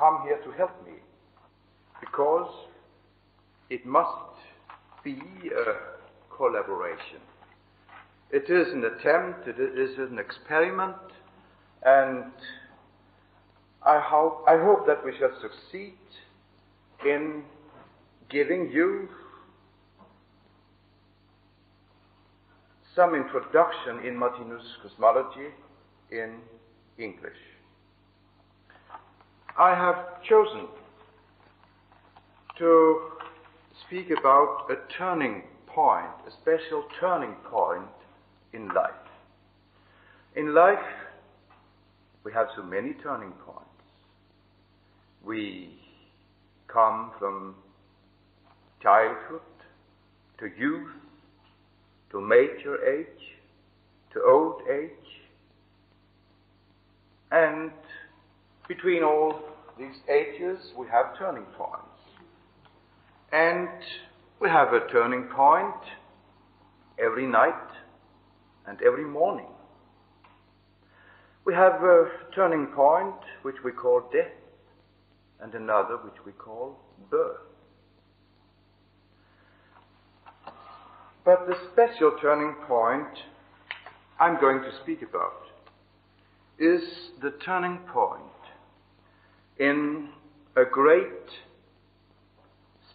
come here to help me, because it must be a collaboration. It is an attempt, it is an experiment, and I hope that we shall succeed in giving you some introduction in Martinus cosmology in English. I have chosen to speak about a turning point, a special turning point in life. In life, we have so many turning points. We come from childhood to youth, to mature age, to old age, and between all these ages we have turning points. And we have a turning point every night and every morning. We have a turning point which we call death, and another which we call birth. But the special turning point I'm going to speak about is the turning point in a great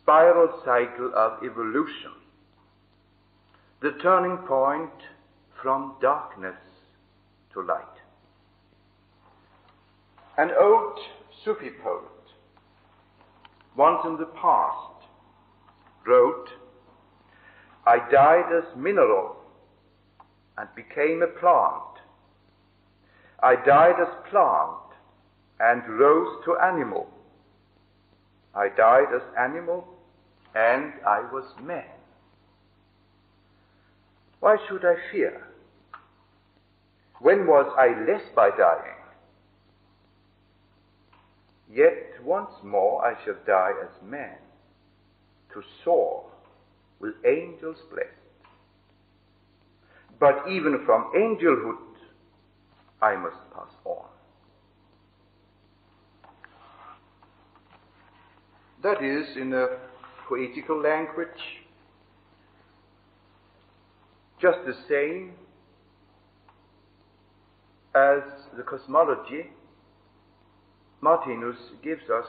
spiral cycle of evolution, the turning point from darkness to light. An old Sufi poet, once in the past, wrote, "I died as mineral and became a plant. I died as plant and rose to animal. I died as animal and I was man. Why should I fear? When was I less by dying? Yet once more I shall die as man, to soar with angels blessed. But even from angelhood I must pass on." That is, in a poetical language, just the same as the cosmology Martinus gives us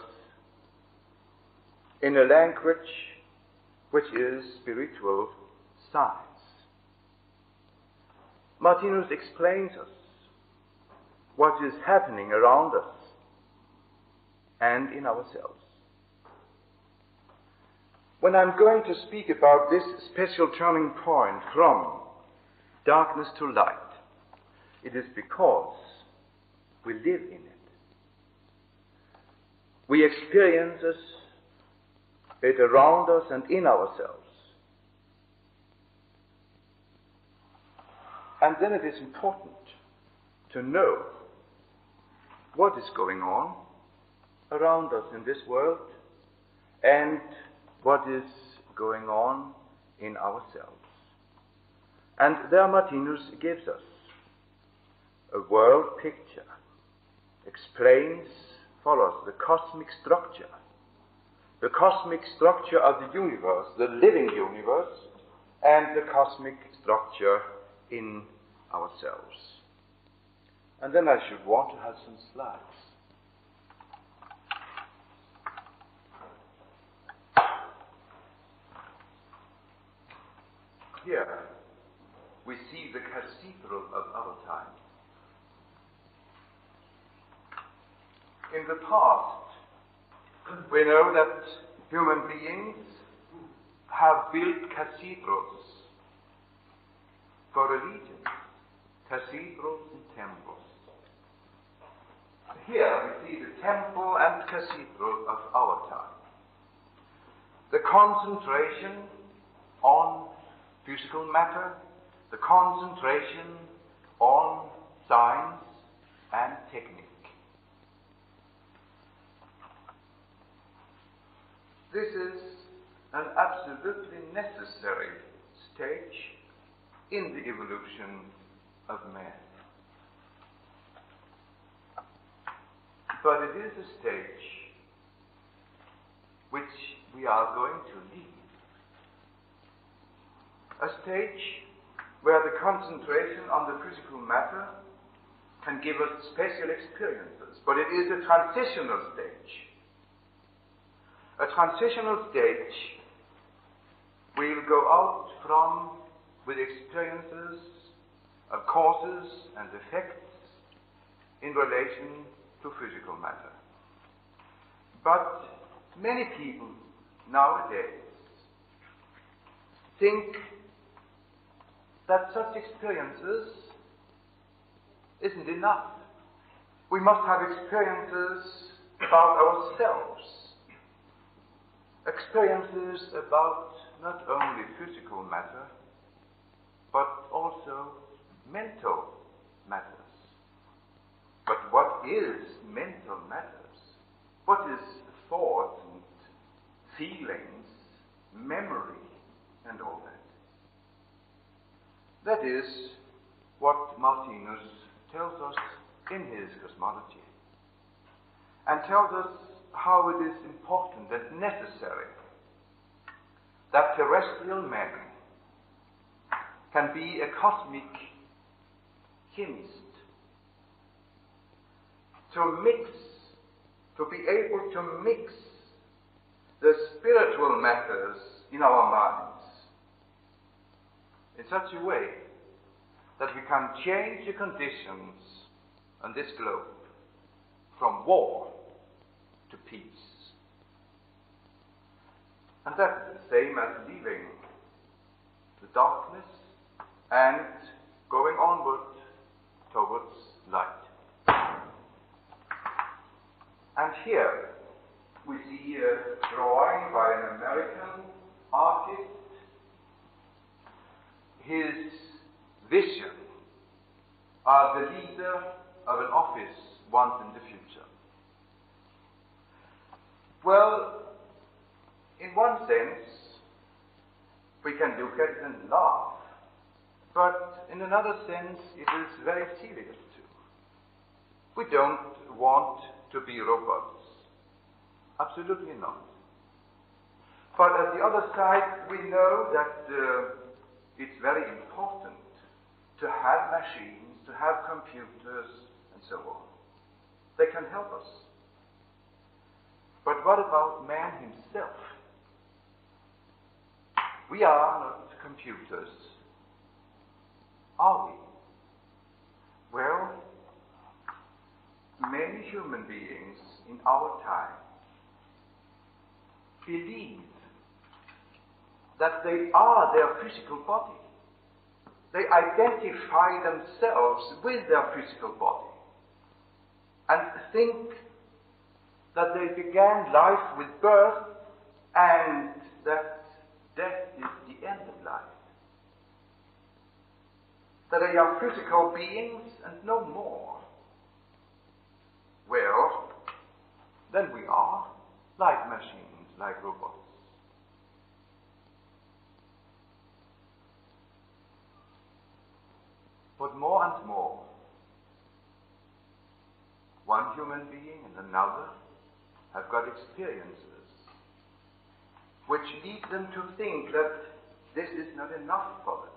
in a language which is spiritual science. Martinus explains us what is happening around us and in ourselves. When I'm going to speak about this special turning point from darkness to light, it is because we live in it. We experience it around us and in ourselves. And then it is important to know what is going on around us in this world and what is going on in ourselves. And there Martinus gives us a world picture, explains for us the cosmic structure of the universe, the living universe, and the cosmic structure in ourselves. And then I should want to have some slides. Here we see the cathedral of our time. In the past, we know that human beings have built cathedrals for religion, cathedrals and temples. Here we see the temple and cathedral of our time. The concentration on physical matter, the concentration on science and technique. This is an absolutely necessary stage in the evolution of man. But it is a stage which we are going to leave. A stage where the concentration on the physical matter can give us special experiences, but it is a transitional stage. A transitional stage we will go out from with experiences of causes and effects in relation to physical matter. But many people nowadays think that such experiences isn't enough. We must have experiences about ourselves, experiences about not only physical matter, but also mental matters. But what is mental matters? What is thought and feelings, memory, and all that? That is what Martinus tells us in his cosmology, and tells us how it is important and necessary that terrestrial man can be a cosmic chemist, to be able to mix the spiritual matters in our minds in such a way that we can change the conditions on this globe from war to peace. And that's the same as leaving the darkness and going onward towards light. And here we see a drawing by an American artist, his vision of the leader of an office once in the future. Well, in one sense, we can look at it and laugh, but in another sense, it is very serious too. We don't want to be robots. Absolutely not. But at the other side, we know that it's very important to have machines, to have computers, and so on. They can help us. But what about man himself? We are not computers, are we? Well, many human beings in our time believe that they are their physical body. They identify themselves with their physical body and think that they began life with birth and that death is the end of life. That they are physical beings and no more. Well, then we are like machines, like robots. But more and more, one human being and another have got experiences which lead them to think that this is not enough for them.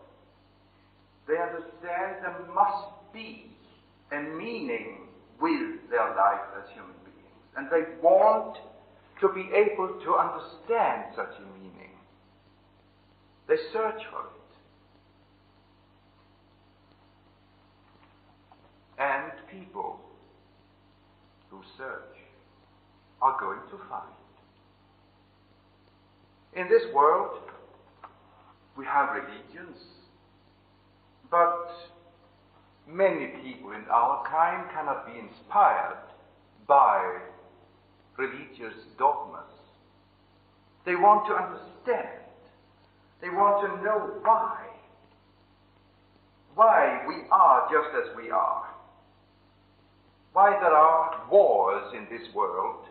They understand there must be a meaning with their life as human beings, and they want to be able to understand such a meaning. They search for it. And people who search are going to find. In this world, we have religions, but many people in our time cannot be inspired by religious dogmas. They want to understand. They want to know why. Why we are just as we are. Why there are wars in this world,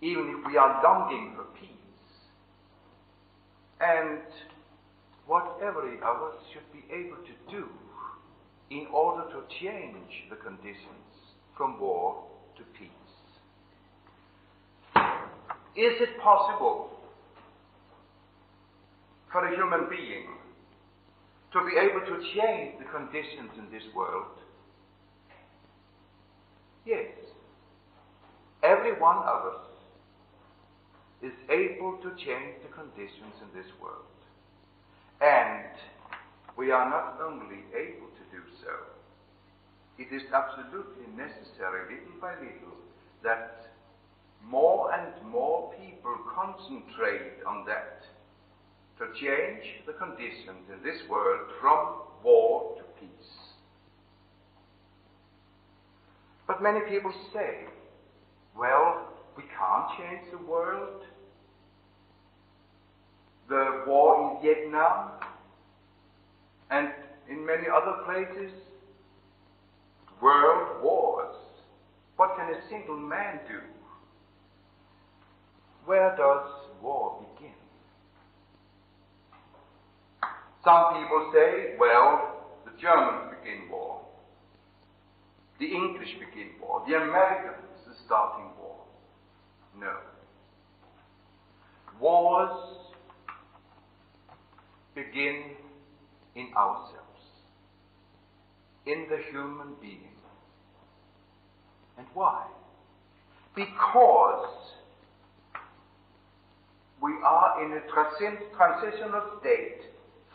even if we are longing for peace, and what every of us should be able to do in order to change the conditions from war to peace. Is it possible for a human being to be able to change the conditions in this world? Yes. Every one of us is able to change the conditions in this world. And we are not only able to do so, it is absolutely necessary, little by little, that more and more people concentrate on that, to change the conditions in this world from war to peace. But many people say, well, we can't change the world. The war in Vietnam and in many other places, world wars. What can a single man do? Where does war begin? Some people say, well, the Germans begin war, the English begin war, the Americans are starting war. No. Wars begin in ourselves, in the human being. And why? Because we are in a transitional state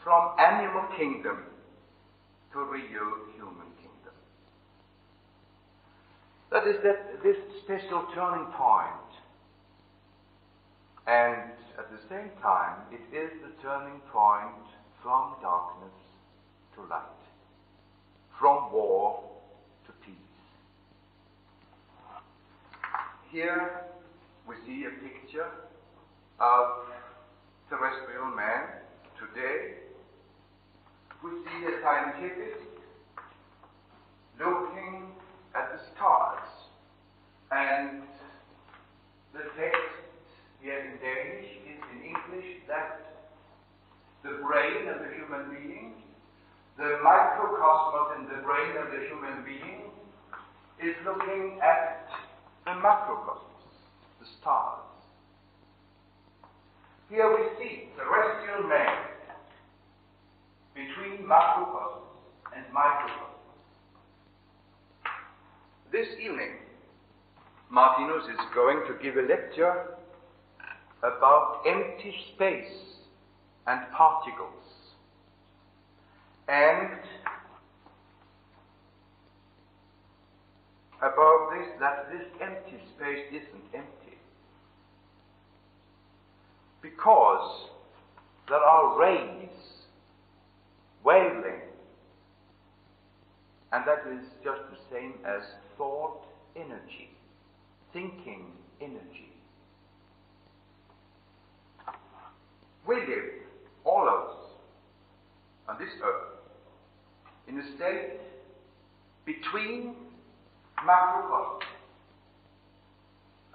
from animal kingdom to real human kingdom. That is this special turning point. And at the same time, it is the turning point from darkness to light, from war to peace. Here we see a picture of terrestrial man today. We see a scientific looking at the stars, and the text here in Danish is in English that the brain of the human being, the microcosmos in the brain of the human being, is looking at the macrocosmos, the stars. Here we see terrestrial man between macrocosmos and microcosmos. This evening, Martinus is going to give a lecture about empty space and particles. And about this, that this empty space isn't empty, because there are rays, wavelengths, and that is just the same as thought energy, thinking energy. We live, all of us, on this earth, in a state between macrocosmos,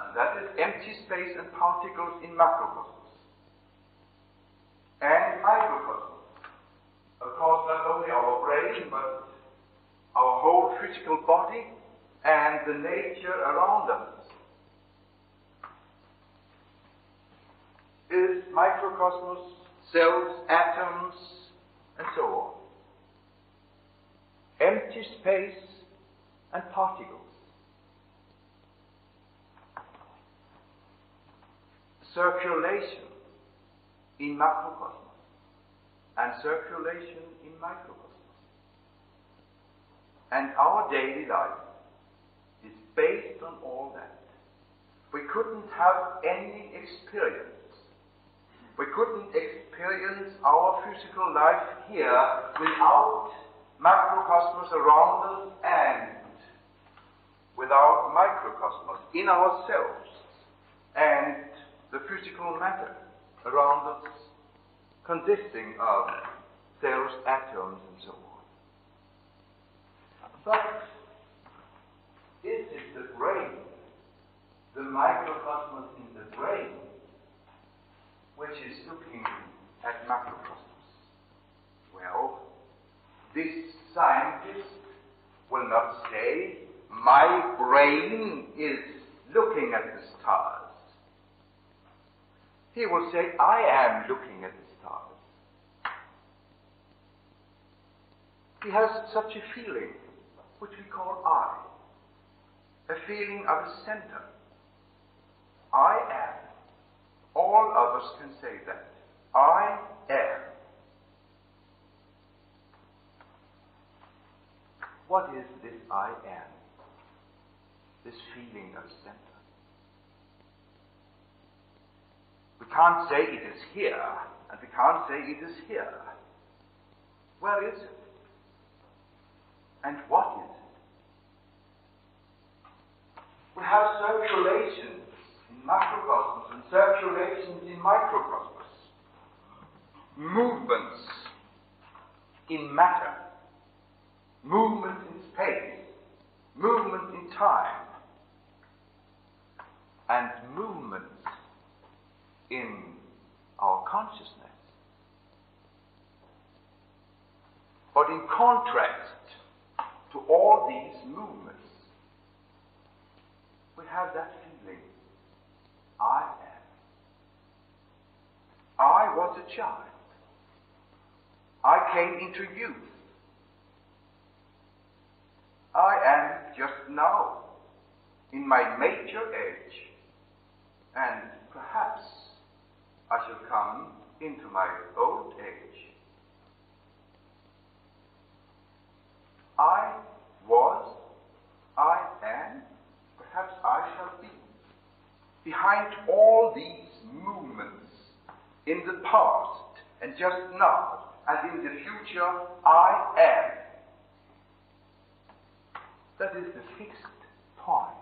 and that is empty space and particles in macrocosmos, and microcosmos. Of course, not only our brain, but our whole physical body and the nature around us is microcosmos, cells, atoms, and so on. Empty space and particles. Circulation in macrocosmos and circulation in microcosmos. And our daily life is based on all that. We couldn't have any experience. We couldn't experience our physical life here without macrocosmos around us and without microcosmos in ourselves and the physical matter around us, consisting of cells, atoms, and so on. But is it the brain, the microcosmos in the brain, which is looking at macrocosmos? Well, this scientist will not say, my brain is looking at the stars. He will say, I am looking at the stars. He has such a feeling, which we call I, a feeling of a center. I am. All of us can say that. I am. What is this I am? This feeling of center. We can't say it is here, and we can't say it is here. Where is it? And what is it? We have circulations in macrocosmos and circulations in microcosmos. Movements in matter. Movement in space. Movement in time. And movement in our consciousness. But in contrast to all these movements, we have that feeling, I am. I was a child. I came into youth. I am just now, in my mature age, and perhaps I shall come into my old age. I was, I am, perhaps I shall be. Behind all these movements in the past and just now and in the future, I am. That is the fixed point.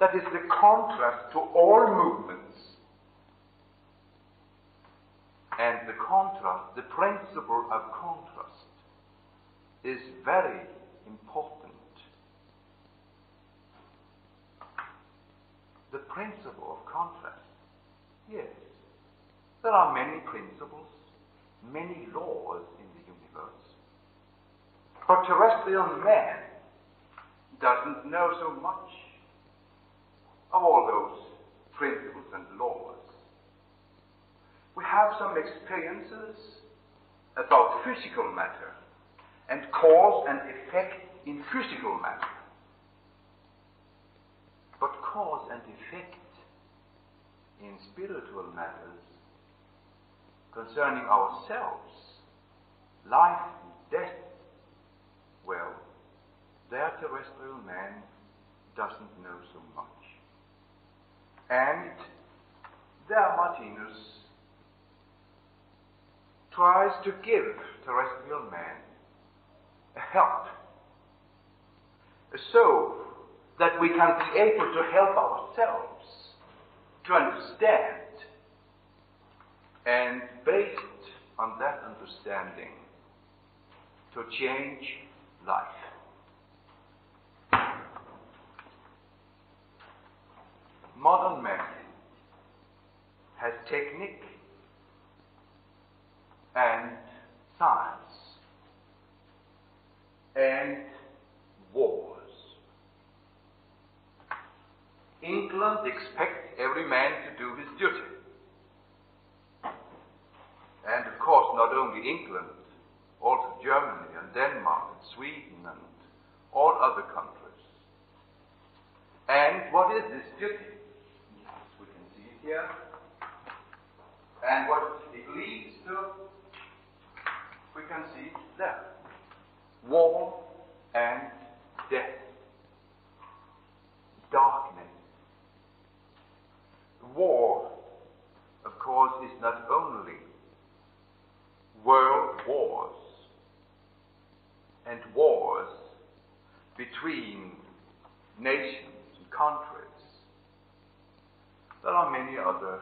That is the contrast to all movements. And the contrast, the principle of contrast, is very important. The principle of contrast. Yes, there are many principles, many laws in the universe. But terrestrial man doesn't know so much of all those principles and laws. We have some experiences about physical matter and cause and effect in physical matter. But cause and effect in spiritual matters concerning ourselves, life and death, well, their terrestrial man doesn't know so much. And their Martinus tries to give terrestrial man a help, so that we can be able to help ourselves to understand, and based on that understanding, to change life. Modern man has technique and science and wars. England expects every man to do his duty. And of course, not only England, also Germany and Denmark and Sweden and all other countries. And what is this duty? Yes, we can see it here. And what it leads to, we can see it there. War and death, darkness. War, of course, is not only world wars and wars between nations and countries. There are many other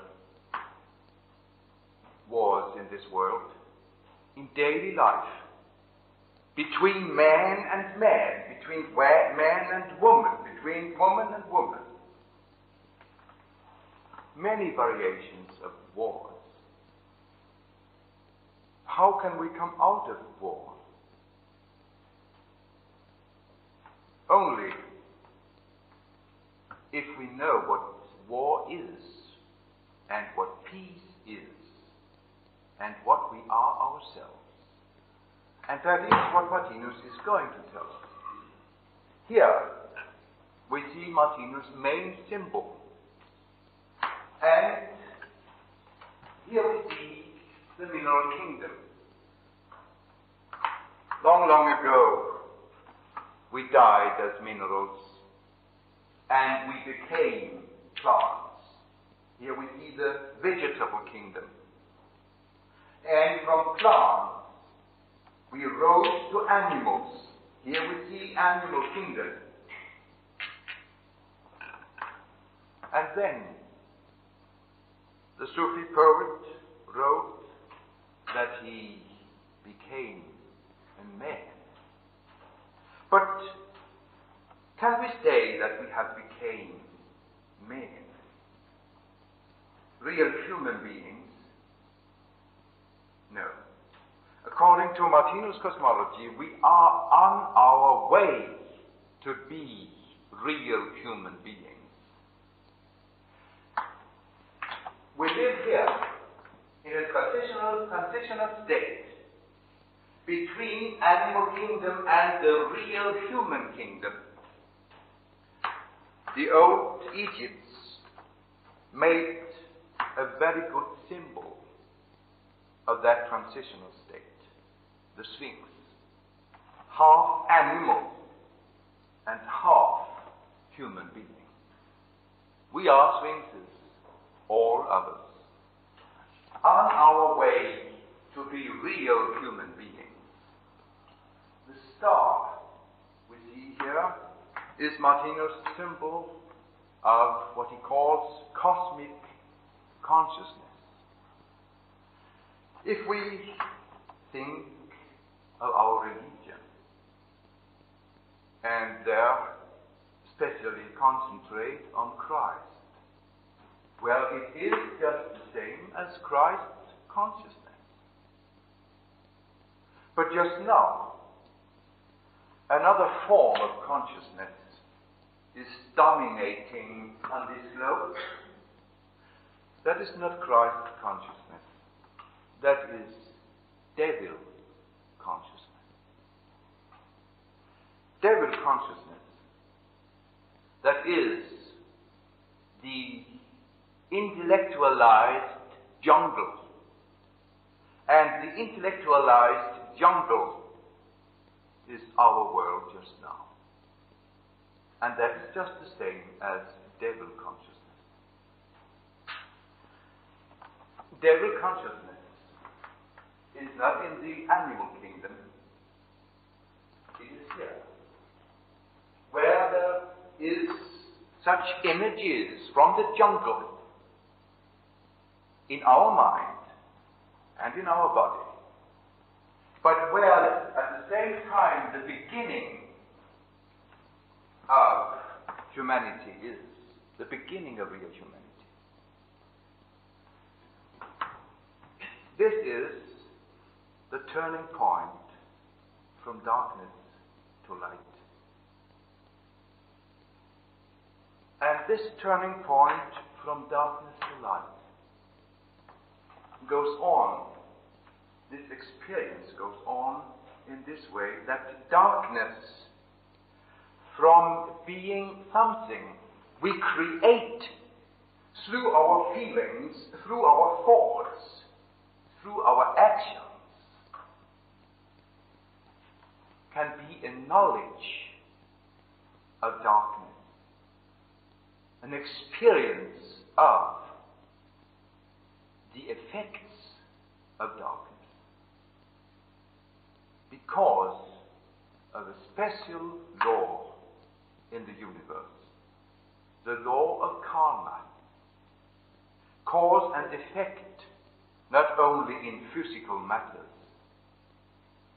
wars in this world, in daily life. Between man and man, between man and woman, between woman and woman. Many variations of wars. How can we come out of war? Only if we know what war is and what peace is, and what we are ourselves. And that is what Martinus is going to tell us. Here we see Martinus' main symbol. And here we see the mineral kingdom. Long, long ago, we died as minerals, and we became plants. Here we see the vegetable kingdom. And from plants, we rose to animals. Here we see animal kingdom. And then, the Sufi poet wrote that he became a man. But can we say that we have become men, real human beings? No. According to Martinus' cosmology, we are on our way to be real human beings. We live here in a transitional state between animal kingdom and the real human kingdom. The old Egypts made a very good symbol of that transitional state, the Sphinx, half animal and half human being. We are sphinxes, all of us, on our way to be real human beings. The star we see here is Martinus' symbol of what he calls cosmic consciousness. If we think of our religion, and there especially concentrate on Christ, well, it is just the same as Christ's consciousness. But just now, another form of consciousness is dominating on this globe. That is not Christ's consciousness. That is devil consciousness. Devil consciousness, that is the intellectualized jungle. And the intellectualized jungle is our world just now. And that is just the same as devil consciousness. Devil consciousness is not in the animal kingdom. It is here, where there is such images from the jungle in our mind and in our body, but where at the same time the beginning of humanity is, the beginning of real humanity. This is the turning point from darkness to light. And this turning point from darkness to light goes on, this experience goes on in this way, that darkness, from being something we create through our feelings, through our thoughts, through our actions, can be a knowledge of darkness, an experience of the effects of darkness, because of a special law in the universe, the law of karma. Cause and effect, not only in physical matters,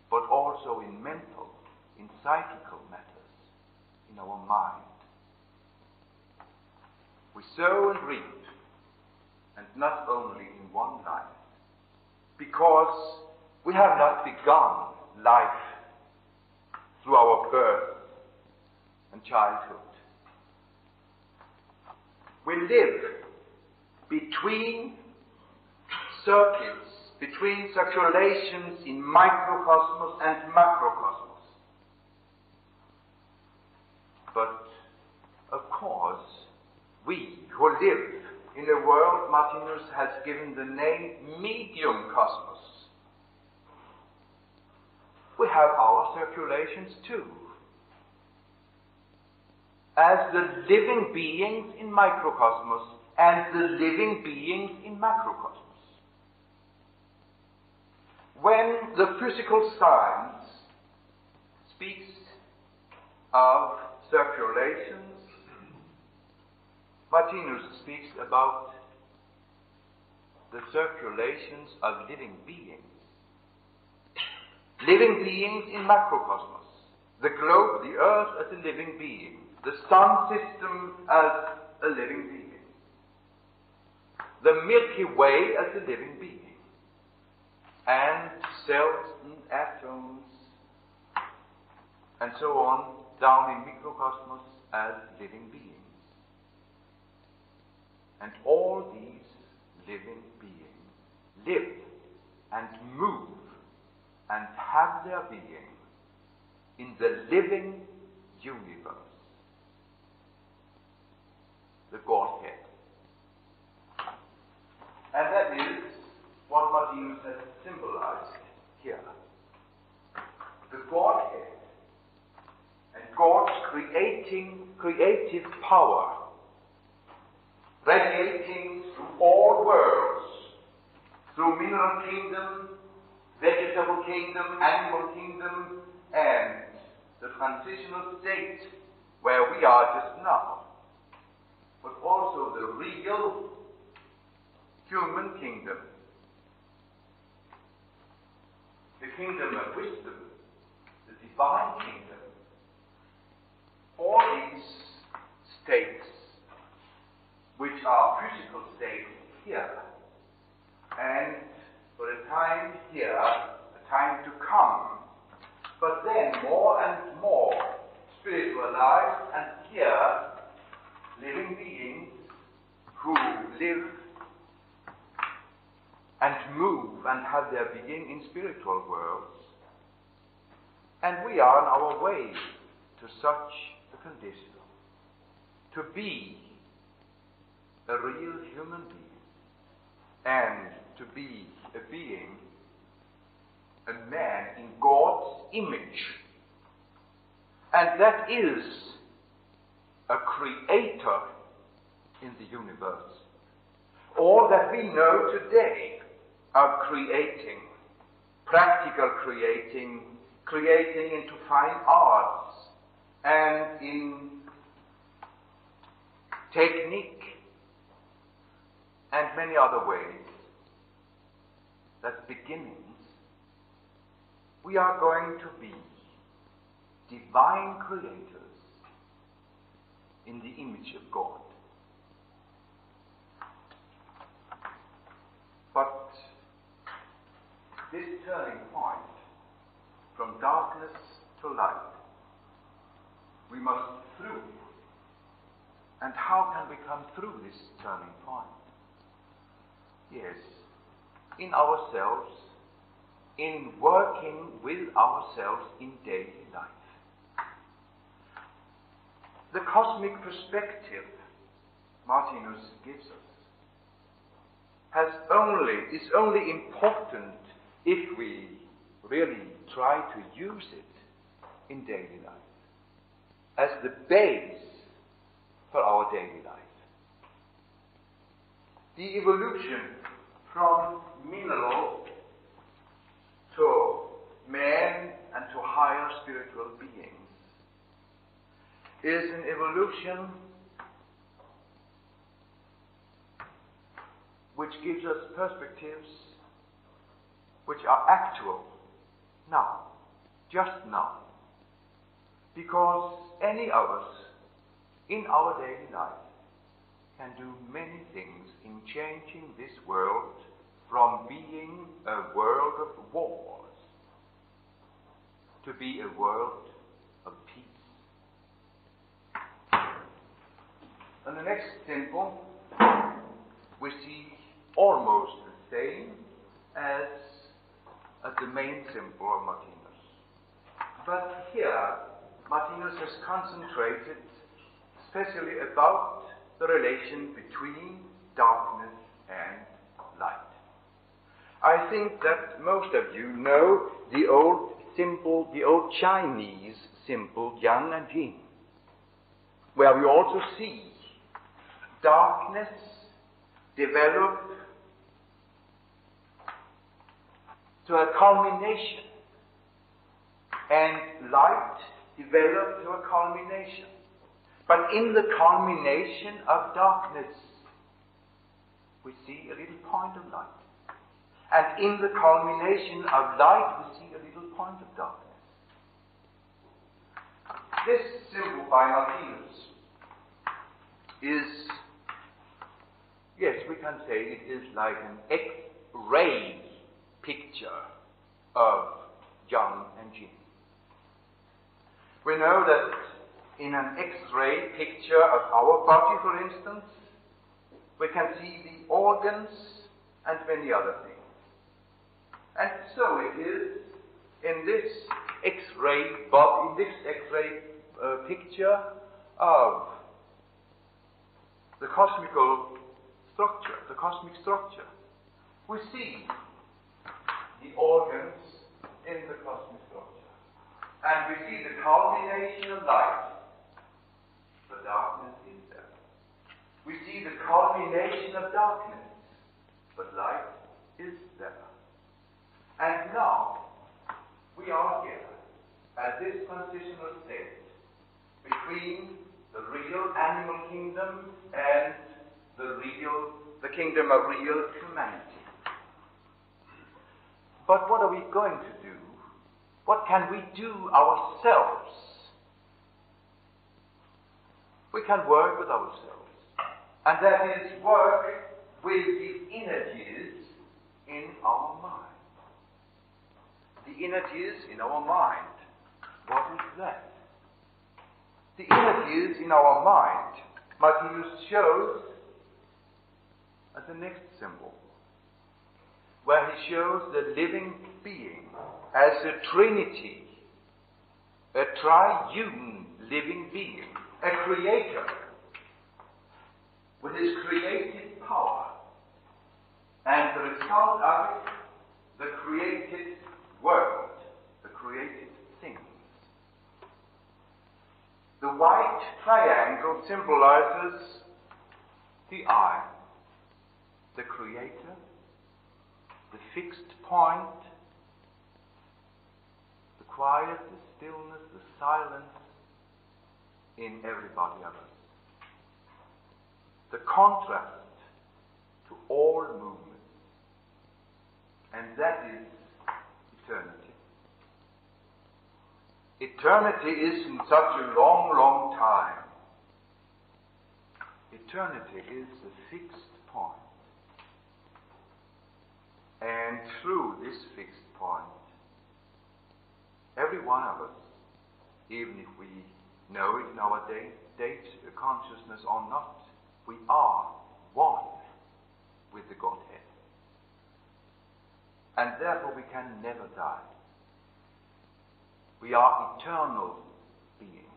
but also in mental, in psychical matters, in our mind. We sow and reap, and not only in one life, because we have not begun life through our birth and childhood. We live between circuits, between circulations in microcosmos and macrocosmos. But, of course, we who live in a world Martinus has given the name medium cosmos. We have our circulations too, as the living beings in microcosmos and the living beings in macrocosmos. When the physical science speaks of circulations, Martinus speaks about the circulations of living beings. Living beings in macrocosmos. The globe, the earth as a living being. The sun system as a living being. The Milky Way as a living being. And cells and atoms and so on, down in microcosmos as living beings. And all these living beings live and move and have their being in the living universe, the Godhead. And that is what Martinus has symbolized here. The Godhead and God's creative power radiating through all worlds, through mineral kingdom, vegetable kingdom, animal kingdom, and the transitional state where we are just now, but also the real human kingdom, the kingdom of wisdom, the divine kingdom. All these states, which are physical states here, and for a time here, a time to come, but then more and more spiritualized and here living beings who live and move and have their being in spiritual worlds. And we are on our way to such a condition, to be a real human being and to be a being, a man in God's image. And that is a creator in the universe. All that we know today of creating, practical creating, creating into fine arts and in technique and many other ways, that's beginnings. We are going to be divine creators in the image of God. But this turning point from darkness to light, we must through. And how can we come through this turning point? Yes, in ourselves, in working with ourselves in daily life. The cosmic perspective Martinus gives us is only important if we really try to use it in daily life, as the base for our daily life. The evolution from mineral to man and to higher spiritual beings is an evolution which gives us perspectives which are actual now, just now, because any of us in our daily life can do many things in changing this world from being a world of wars to be a world of peace. And the next symbol which is almost the same as the main symbol of Martinus. But here, Martinus has concentrated especially about the relation between darkness and light. I think that most of you know the old symbol, the old Chinese symbol, Yang and Yin, where we also see darkness develop to a culmination and light develop to a culmination. But in the culmination of darkness, we see a little point of light. And in the culmination of light, we see a little point of darkness. This symbol by Martinus is, yes, we can say it is like an X-ray picture of Yang and Yin. We know that in an X-ray picture of our body, for instance, we can see the organs and many other things. And so it is in this X-ray picture of the cosmical structure, the cosmic structure. We see the organs in the cosmic structure. And we see the culmination of light. The darkness is there. We see the culmination of darkness. But light is there. And now, we are here at this transitional state between the real animal kingdom and the kingdom of real humanity. But what are we going to do? What can we do ourselves? We can work with ourselves. And that is work with the energies in our mind. The energies in our mind. What is that? The energies in our mind, Martinus shows as the next symbol, where he shows the living being as a trinity, a triune living being, a creator with his creative power, and the result of it, the created world, the created things. The white triangle symbolizes the I, the creator, the fixed point, the quiet, the stillness, the silence in everybody else. The contrast to all movements. And that is eternity. Eternity isn't such a long, long time. Eternity is a fixed point. And through this fixed point, every one of us, even if we know it in our day consciousness or not, we are one with the Godhead. And therefore we can never die. We are eternal beings.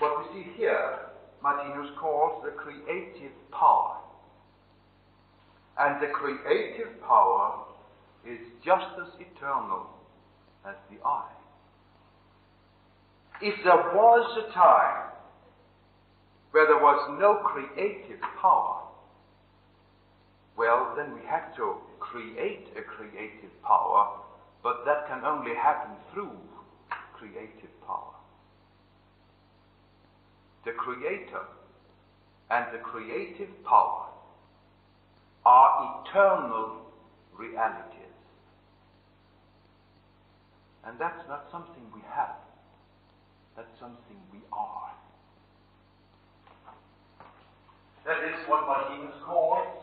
What we see here, Martinus calls the creative power. And the creative power is just as eternal as the I. If there was a time where there was no creative power, well, then we have to create a creative power, but that can only happen through creative power. The creator and the creative power are eternal realities. And that's not something we have. That's something we are. That is what Martinus calls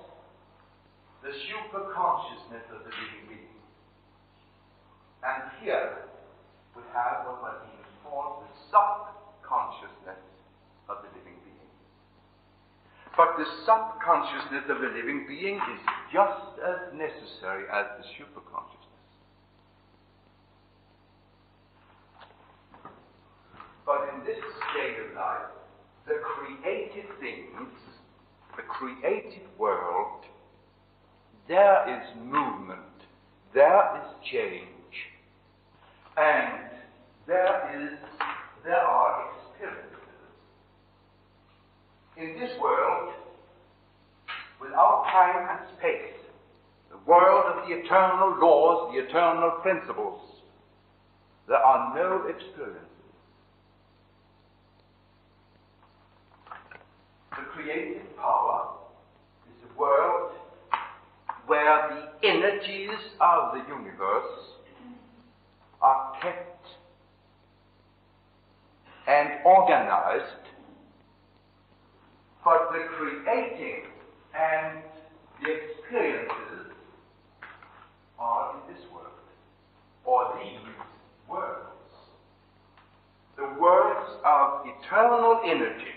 the superconsciousness of the living being. And here we have what Martinus calls the subconsciousness of the living being. But the subconsciousness of a living being is just as necessary as the superconsciousness. But in this state of life, the created things, the created world, there is movement, there is change, and there are experiences. In this world, without time and space, the world of the eternal laws, the eternal principles, there are no experiences. The creative power is a world where the energies of the universe are kept and organized, but the creating and the experiences are in this world, or these worlds. The worlds of eternal energy,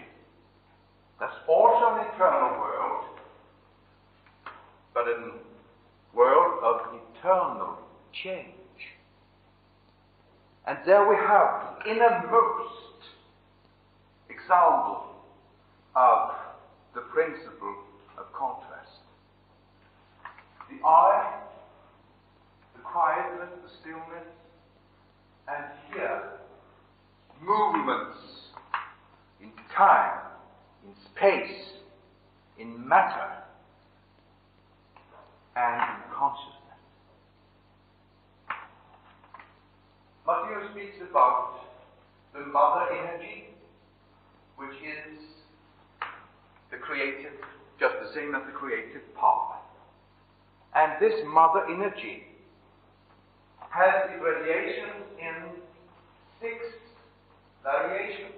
that's also an eternal world, but a world of eternal change. And there we have the innermost example of the principle of contrast. The eye, the quietness, the stillness, and here, movements in time, in space, in matter, and in consciousness. Matthew speaks about the mother energy, which is the creative, just the same as the creative power. And this mother energy has the variations in 6 variations.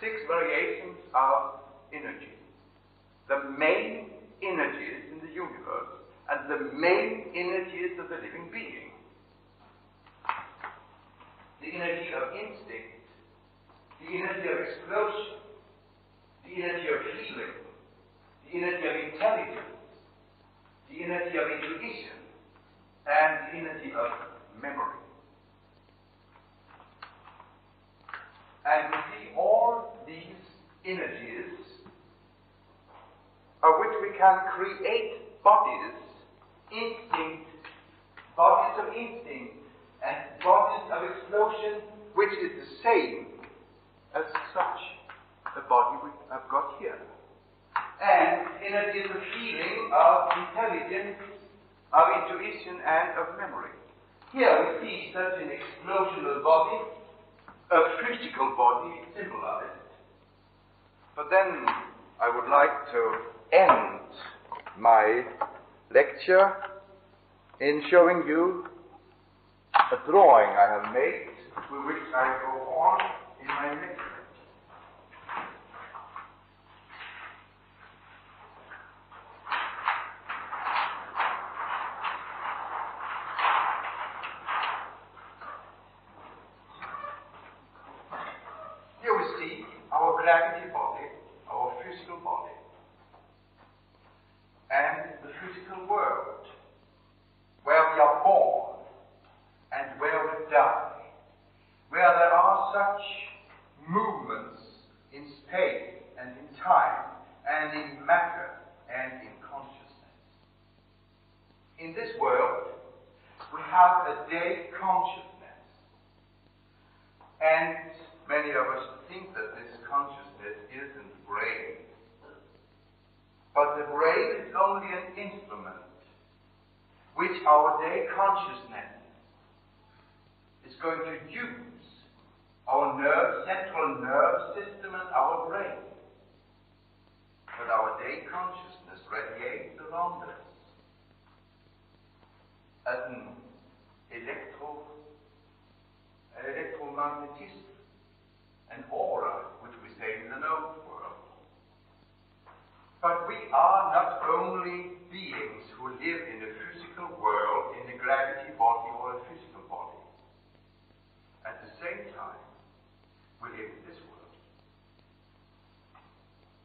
6 variations of energy. The main energies in the universe and the main energies of the living being. The energy of instinct, the energy of explosion, the energy of healing, the energy of intelligence, the energy of intuition, and the energy of memory. And we see all these energies of which we can create bodies, bodies of instinct, and bodies of explosion, which is the same as such. The body we have got here. And energies of feeling, of intelligence, of intuition, and of memory. Here we see such an explosional body, a physical body symbolized. But then I would like to end my lecture in showing you a drawing I have made, with which I go on in my next lecture.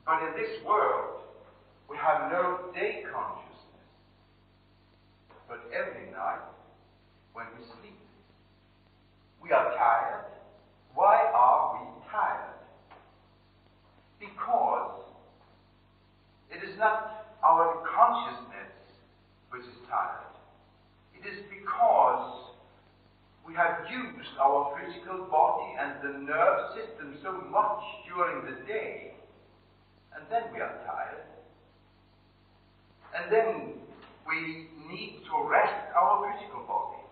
But in this world, we have no day consciousness. But every night, when we sleep, we are tired. Why are we tired? Because it is not our consciousness which is tired. It is because we have used our physical body and the nerve system so much during the day, and then we are tired. And then we need to rest our physical body.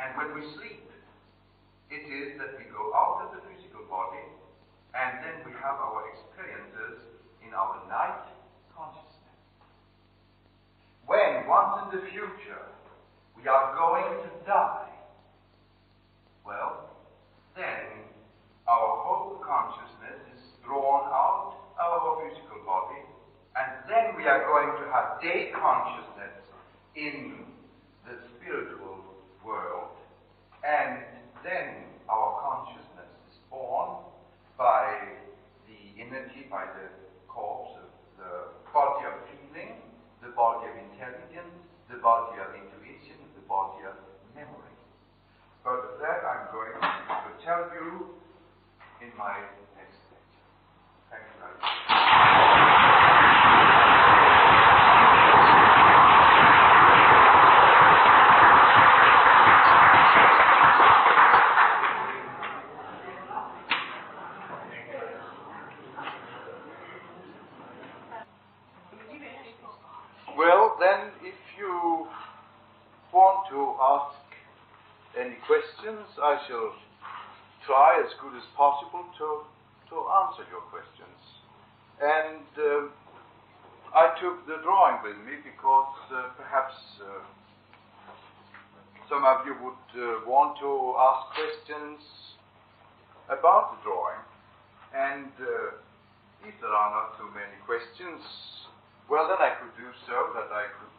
And when we sleep, it is that we go out of the physical body, and then we have our experiences in our night consciousness. When, once in the future, we are going to die, well, then our whole consciousness is drawn out of our physical body, and then we are going to have day consciousness in the spiritual world, and then our consciousness is born by the energy, by the corpse of the body of feeling, the body of intelligence, the body of intuition, the body of memory. But that I'm going to tell you in my next lecture. Thank you very much. I shall try as good as possible to answer your questions. And I took the drawing with me because perhaps some of you would want to ask questions about the drawing. And if there are not too many questions, well, then I could do so, that I could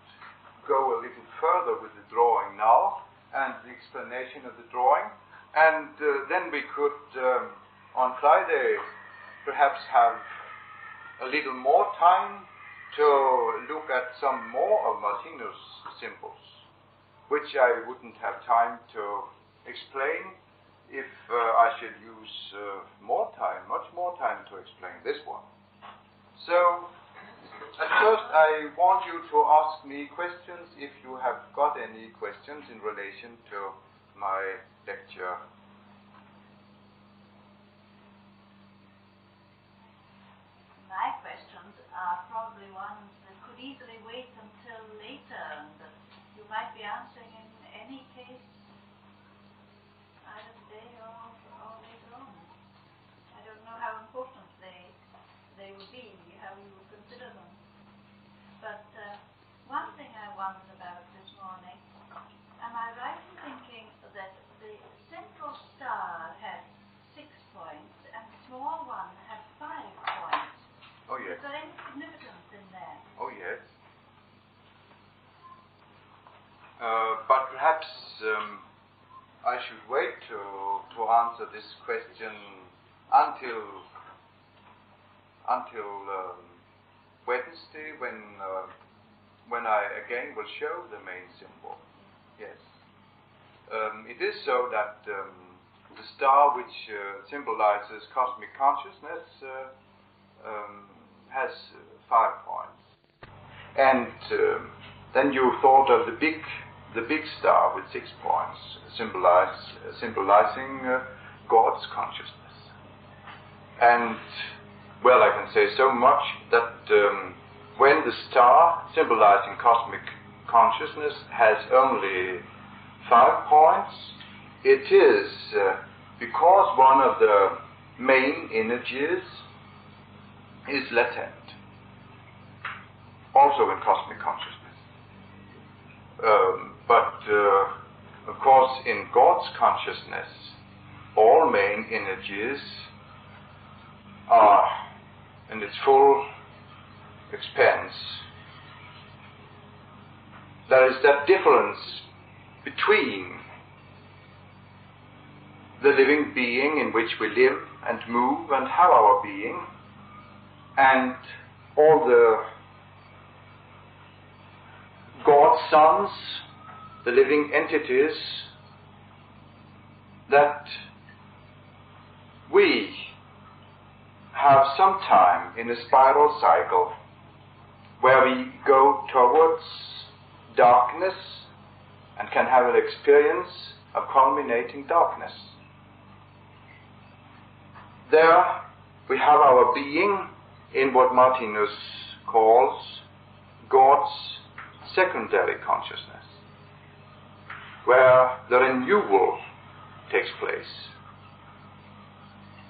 go a little further with the drawing now, and the explanation of the drawing, and then we could, on Friday, perhaps have a little more time to look at some more of Martino's symbols, which I wouldn't have time to explain if I should use more time, much more time to explain this one. So, at first, I want you to ask me questions if you have got any questions in relation to my lecture. My questions are probably ones that could easily wait until later, and that you might be answering in any case, either today or later on. I don't know how important they would be, how you would consider them. But one thing I wondered about this morning, am I right in thinking that the central star had 6 points and the small one had 5 points? Oh, yes. Is there any significance in that? Oh, yes. But perhaps I should wait to answer this question until Wednesday, when I again will show the main symbol. Yes. It is so that the star, which symbolizes cosmic consciousness, has 5 points. And then you thought of the big star with 6 points, symbolizing God's consciousness. And well, I can say so much that when the star symbolizing cosmic consciousness has only 5 points, it is because one of the main energies is latent, also in cosmic consciousness. But, of course, in God's consciousness, all main energies are in its full expanse. There is that difference between the living being in which we live and move and have our being and all the God-sons, the living entities that we have some time in a spiral cycle where we go towards darkness and can have an experience of culminating darkness. There we have our being in what Martinus calls God's secondary consciousness, where the renewal takes place.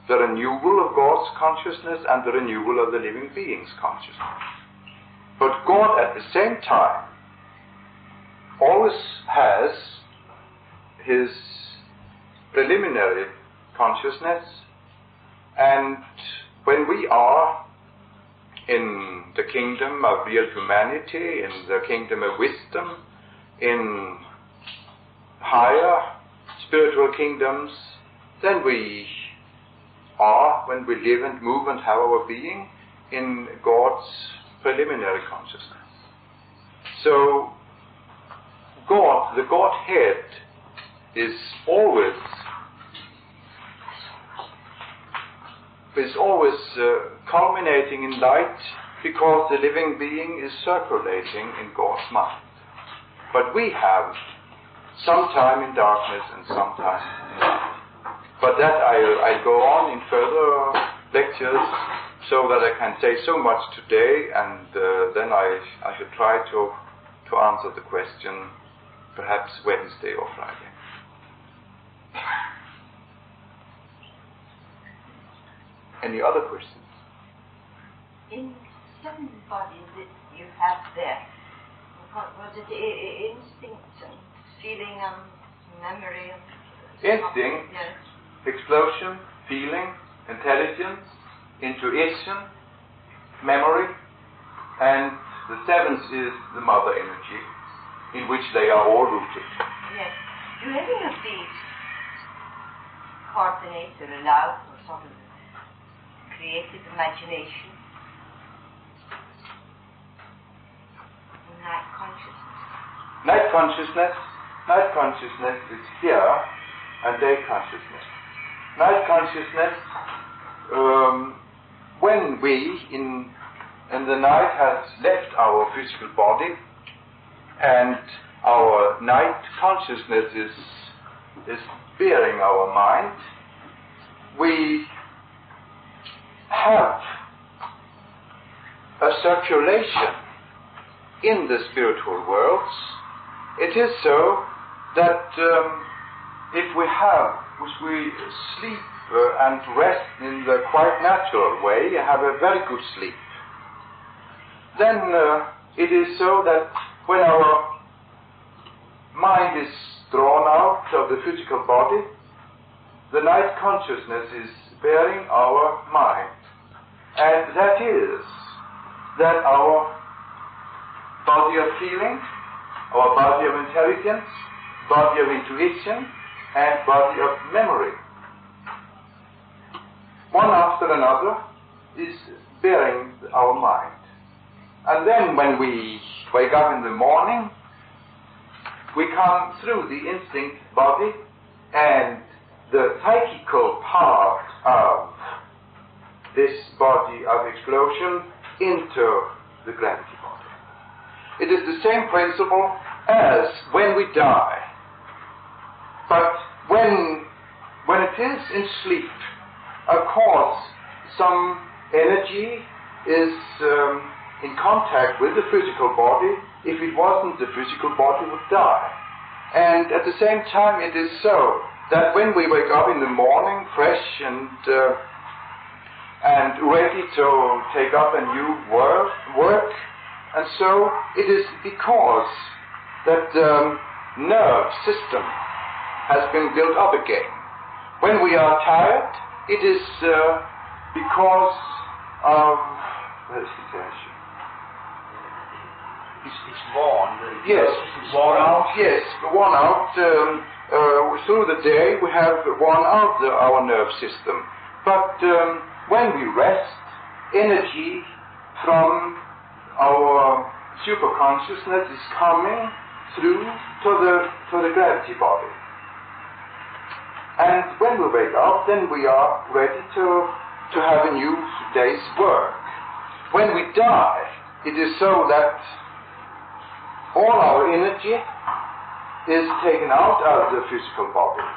The renewal of God's consciousness and the renewal of the living being's consciousness. But God at the same time always has his preliminary consciousness, and when we are in the kingdom of real humanity, in the kingdom of wisdom, in higher spiritual kingdoms, then we are, when we live and move and have our being, in God's preliminary consciousness. So God, the Godhead, is always culminating in light, because the living being is circulating in God's mind. But we have some time in darkness and some time in light. But that I'll go on in further lectures, so that I can say so much today, and then I should try to answer the question perhaps Wednesday or Friday. Any other questions? In seven bodies that you have there, was it instinct and feeling and memory? And instinct, yes. Explosion, feeling, intelligence, intuition, memory, and the seventh is the mother energy, in which they are all rooted. Yes. Do any of these coordinate or allow for sort of creative imagination and night consciousness? Night consciousness is here, and day consciousness. Night consciousness, when we in the night has left our physical body, and our night consciousness is bearing our mind, we have a circulation in the spiritual worlds. It is so that if we sleep and rest in the quite natural way, have a very good sleep, then it is so that when our mind is drawn out of the physical body, the night consciousness is bearing our mind. And that is that our body of feeling, our body of intelligence, body of intuition, and body of memory, one after another, is bearing our mind. And then when we wake up in the morning, we come through the instinct body and the psychical part of this body of explosion into the gravity body. It is the same principle as when we die. But when it is in sleep, of course, some energy is in contact with the physical body. If it wasn't, the physical body would die. And at the same time, it is so that when we wake up in the morning, fresh and ready to take up a new work, and so it is because that the nerve system has been built up again. When we are tired, it is because of situation. It's worn. Yes, worn out. Yes, worn out. Through the day, we have worn out our nerve system. But when we rest, energy from our superconsciousness is coming through to the gravity body. And when we wake up, then we are ready to have a new day's work. When we die, it is so that all our energy is taken out of the physical body.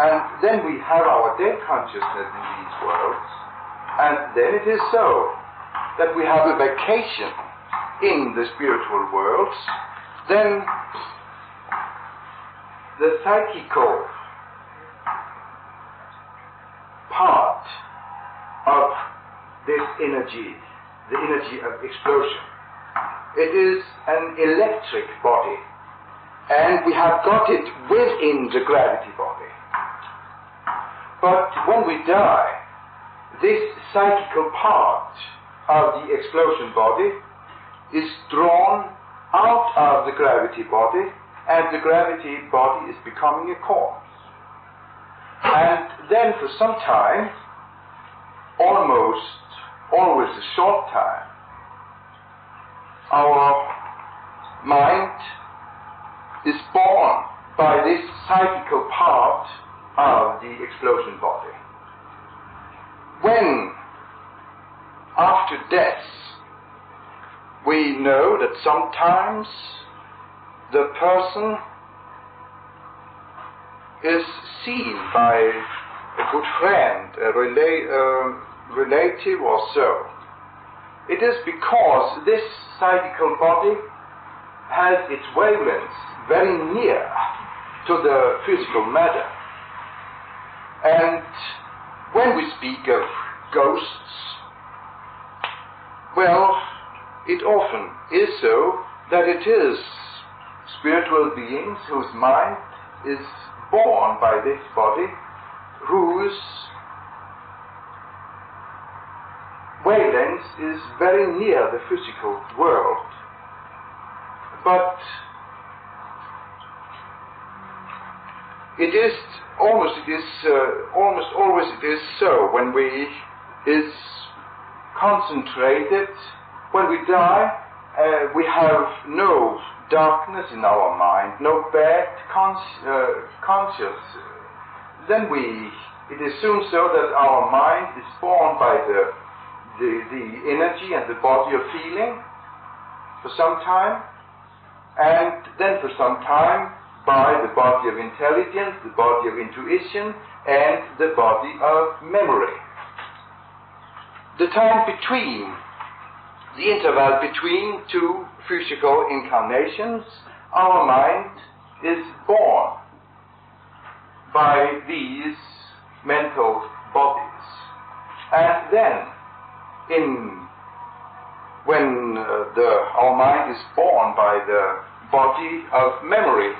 And then we have our dead consciousness in these worlds. And then it is so that we have a vacation in the spiritual worlds. Then the psychical part of this energy, the energy of explosion, it is an electric body, and we have got it within the gravity body. But when we die, this psychical part of the explosion body is drawn out of the gravity body, and the gravity body is becoming a corpse. And then for some time, almost always a short time, our mind is born by this psychical part of the explosion body. When, after death, we know that sometimes the person is seen by a good friend, a relative or so. It is because this psychical body has its wavelengths very near to the physical matter. And when we speak of ghosts, well, it often is so that it is spiritual beings whose mind is born by this body, whose wavelength is very near the physical world. But it is almost always so when we is concentrated. When we die, we have no darkness in our mind, no bad conscience. Then it is soon so that our mind is born by the energy and the body of feeling for some time, and then for some time by the body of intelligence, the body of intuition, and the body of memory. The time between, the interval between two physical incarnations, our mind is born by these mental bodies. And then, when our mind is born by the body of memory,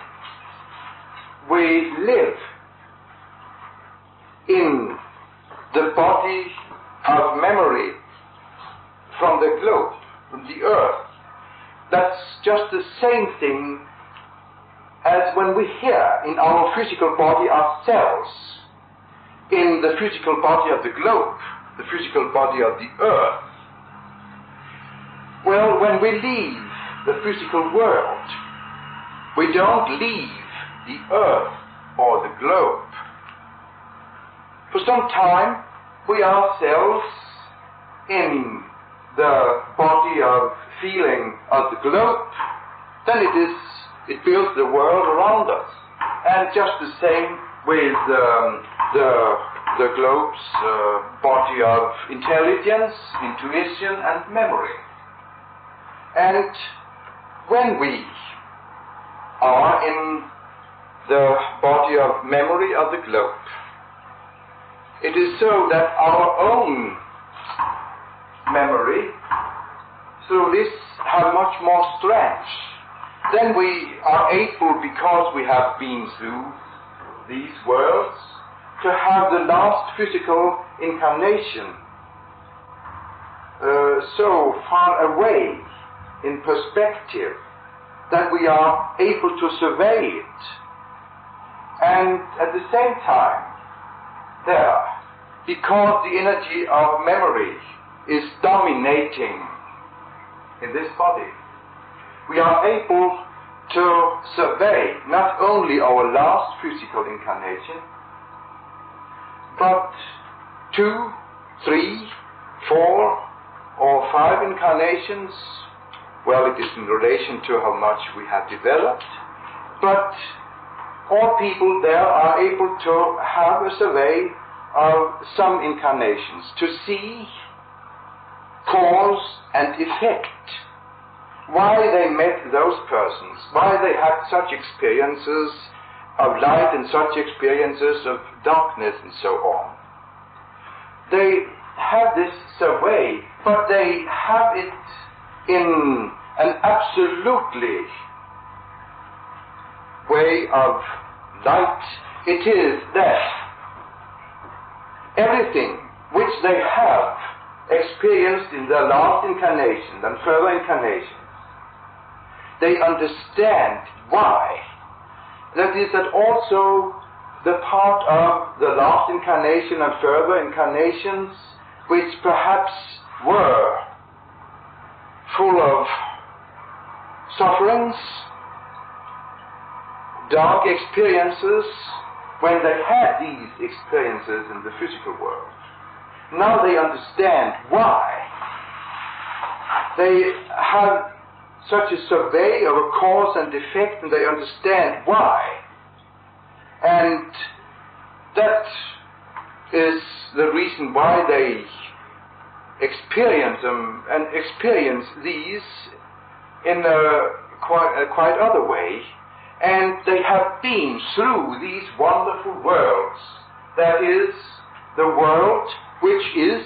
we live in the body of memory from the globe, from the earth. That's just the same thing as when we hear in our physical body ourselves, in the physical body of the globe, the physical body of the earth. Well, when we leave the physical world, we don't leave the earth or the globe. For some time, we ourselves in the body of feeling of the globe, then it builds the world around us. And just the same with the globe's body of intelligence, intuition, and memory. And when we are in the body of memory of the globe, it is so that our own memory through this have much more strength. Then we are able, because we have been through these worlds, to have the last physical incarnation so far away in perspective that we are able to survey it. And at the same time, because the energy of memory is dominating in this body. We are able to survey not only our last physical incarnation, but 2, 3, 4, or 5 incarnations. Well, it is in relation to how much we have developed, but all people there are able to have a survey of some incarnations, to see cause and effect, why they met those persons, why they had such experiences of light and such experiences of darkness and so on. They have this survey, but they have it in an absolutely way of light. It is that everything which they have experienced in their last incarnation and further incarnations, they understand why. That is, that also the part of the last incarnation and further incarnations which perhaps were full of sufferings, dark experiences, when they had these experiences in the physical world. Now they understand why. They have such a survey of a cause and effect, and they understand why. And that is the reason why they experience them and experience these in a quite other way. And they have been through these wonderful worlds. That is, the world which is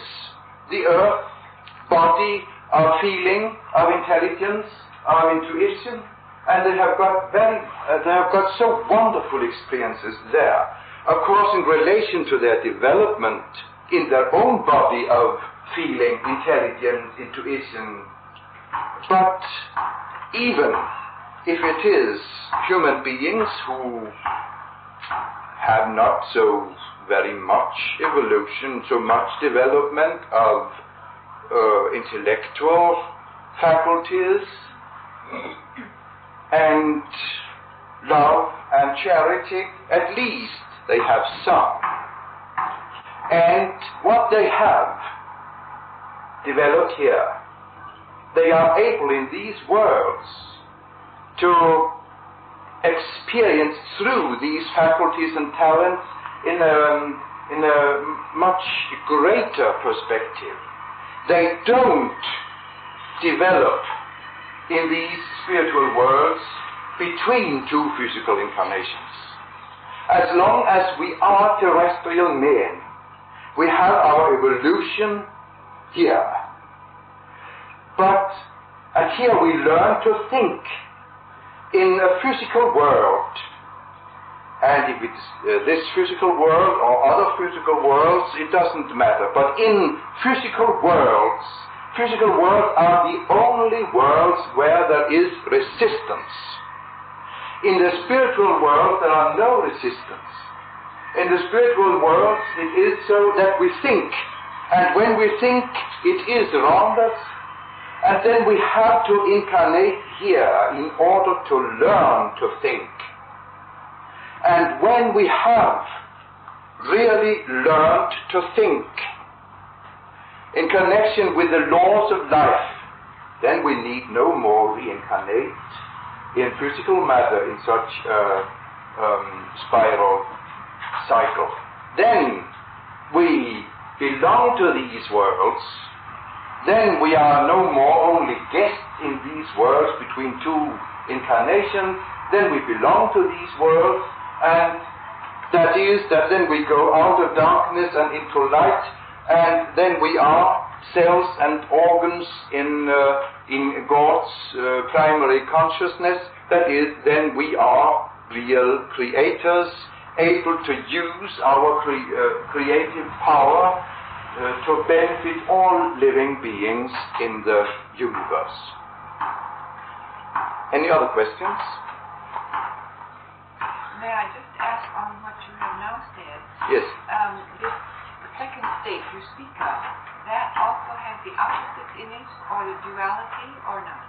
the earth, body of feeling, of intelligence, of intuition, and they have got so wonderful experiences there. Of course, in relation to their development in their own body of feeling, intelligence, intuition, but even if it is human beings who have not so very much evolution, so much development of intellectual faculties and love and charity, at least they have some. And what they have developed here, they are able in these worlds to experience through these faculties and talents in a much greater perspective. They don't develop in these spiritual worlds between two physical incarnations. As long as we are terrestrial men, we have our evolution here. But here we learn to think in a physical world, and if it's this physical world or other physical worlds, it doesn't matter. But in physical worlds are the only worlds where there is resistance. In the spiritual world, there are no resistance. In the spiritual world, it is so that we think, and when we think, it is around us. And then we have to incarnate here in order to learn to think. And when we have really learned to think in connection with the laws of life, then we need no more reincarnate in physical matter in such a spiral cycle. Then we belong to these worlds. Then we are no more only guests in these worlds between two incarnations. Then we belong to these worlds, and that is that then we go out of darkness and into light, and then we are cells and organs in God's primary consciousness. That is, then we are real creators, able to use our creative power to benefit all living beings in the universe. Any other questions? May I just ask on what you have now said? Yes. This second state you speak of, that also has the opposite in it, or the duality, or not?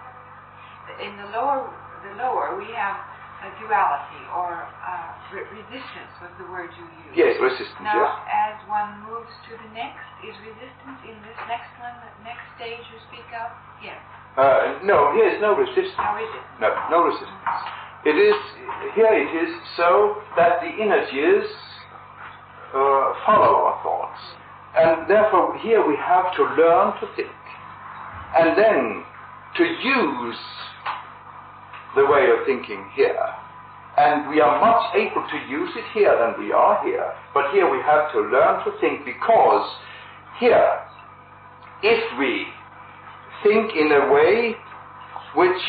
In the lower, we have a duality, or resistance was the word you used. Yes, resistance. Now, as one moves to the next, is resistance in this next one, the next stage you speak of? Yes. No, here is no resistance. No resistance. No, no resistance. It is, here it is so that the energies follow our thoughts. And therefore here we have to learn to think. And then to use the way of thinking here. And we are much able to use it here than we are here. But here we have to learn to think, because here, if we think in a way which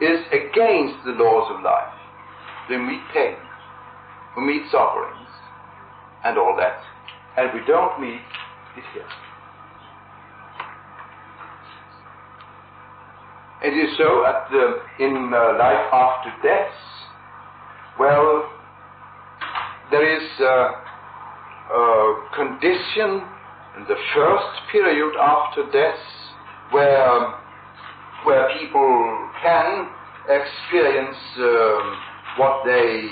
is against the laws of life, we meet pain, we meet sufferings, and all that. And we don't meet it here. It is so at in life after death. Well, there is a condition in the first period after death where people can experience what they,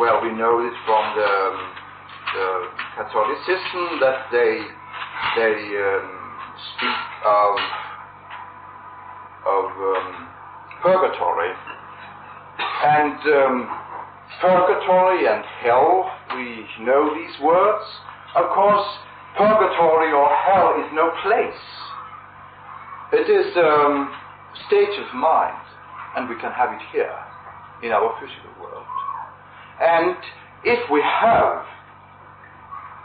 well, we know it from the Catholicism, that they speak of purgatory, and purgatory and hell. We know these words. Of course, purgatory or hell is no place. It is a state of mind, and we can have it here in our physical world. And if we have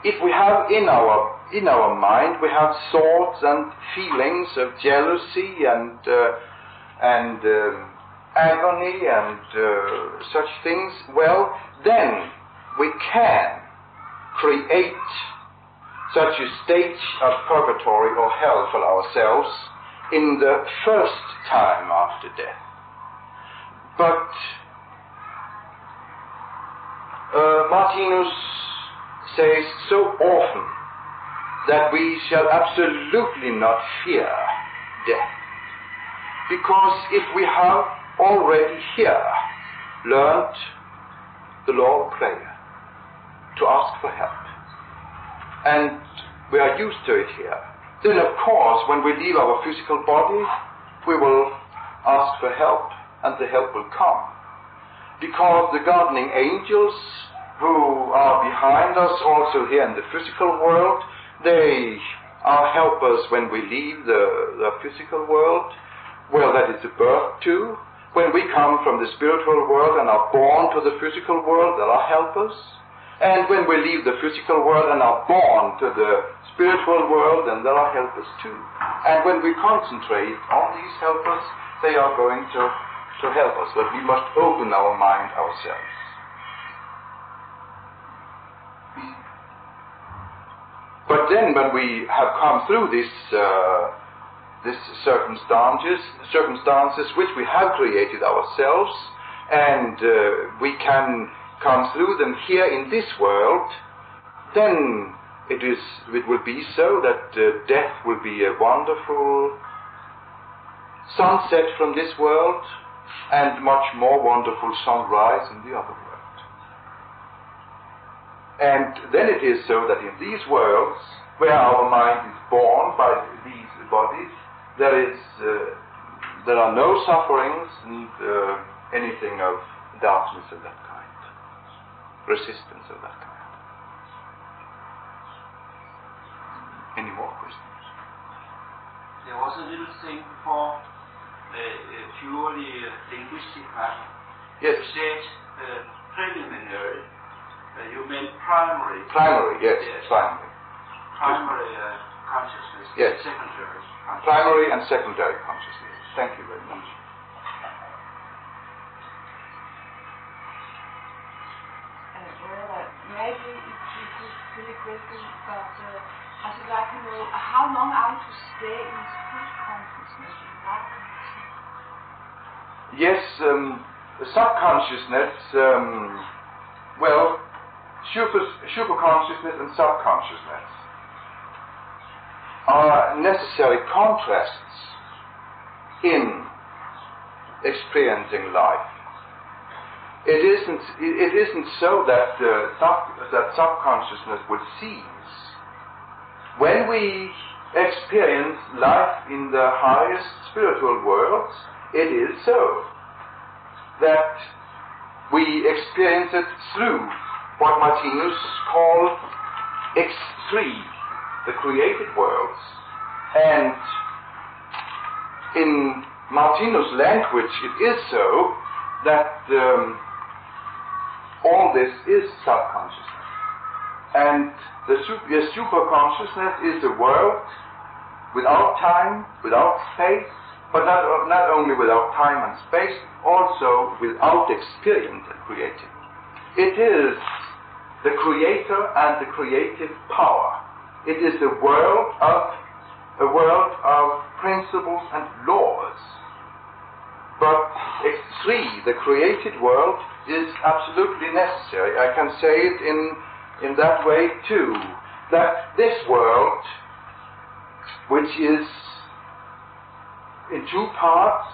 in our mind, we have thoughts and feelings of jealousy and agony and such things, well, then we can create such a state of purgatory or hell for ourselves in the first time after death. But Martinus says so often that we shall absolutely not fear death, because if we have already here learned the law of prayer, to ask for help, and we are used to it here, then of course when we leave our physical body we will ask for help, and the help will come, because the gardening angels who are behind us also here in the physical world, they are helpers when we leave the physical world. Well, that is the birth too. When we come from the spiritual world and are born to the physical world, there are helpers. And when we leave the physical world and are born to the spiritual world, then there are helpers too. And when we concentrate on these helpers, they are going to help us. But we must open our mind ourselves. But then when we have come through these circumstances which we have created ourselves, and we can come through them here in this world, then it will be so that death will be a wonderful sunset from this world, and much more wonderful sunrise in the other world. And then it is so that in these worlds, where our mind is born by these bodies, there are no sufferings and anything of darkness of that kind, resistance of that kind. Any more questions? There was a little thing before, purely linguistic matter. Yes. You said preliminary. You meant primary. Primary, yes, yes. Primary. Primary consciousness, yes. Secondary consciousness. Primary and secondary consciousness. Thank you very much. Maybe it is really question, but I would like to know how long are we to stay in subconsciousness? Yes, the subconsciousness, well, Superconsciousness and subconsciousness are necessary contrasts in experiencing life. It isn't so that that subconsciousness would cease. When we experience life in the highest spiritual worlds, it is so that we experience it through what Martinus called X3, the created worlds. And in Martinus' language, it is so that all this is subconsciousness. And the superconsciousness is a world without time, without space, but not only without time and space, also without experience and creating. It is the creator and the creative power. It is the world of principles and laws. But X3, the created world, is absolutely necessary. I can say it in that way too, that this world, which is in two parts,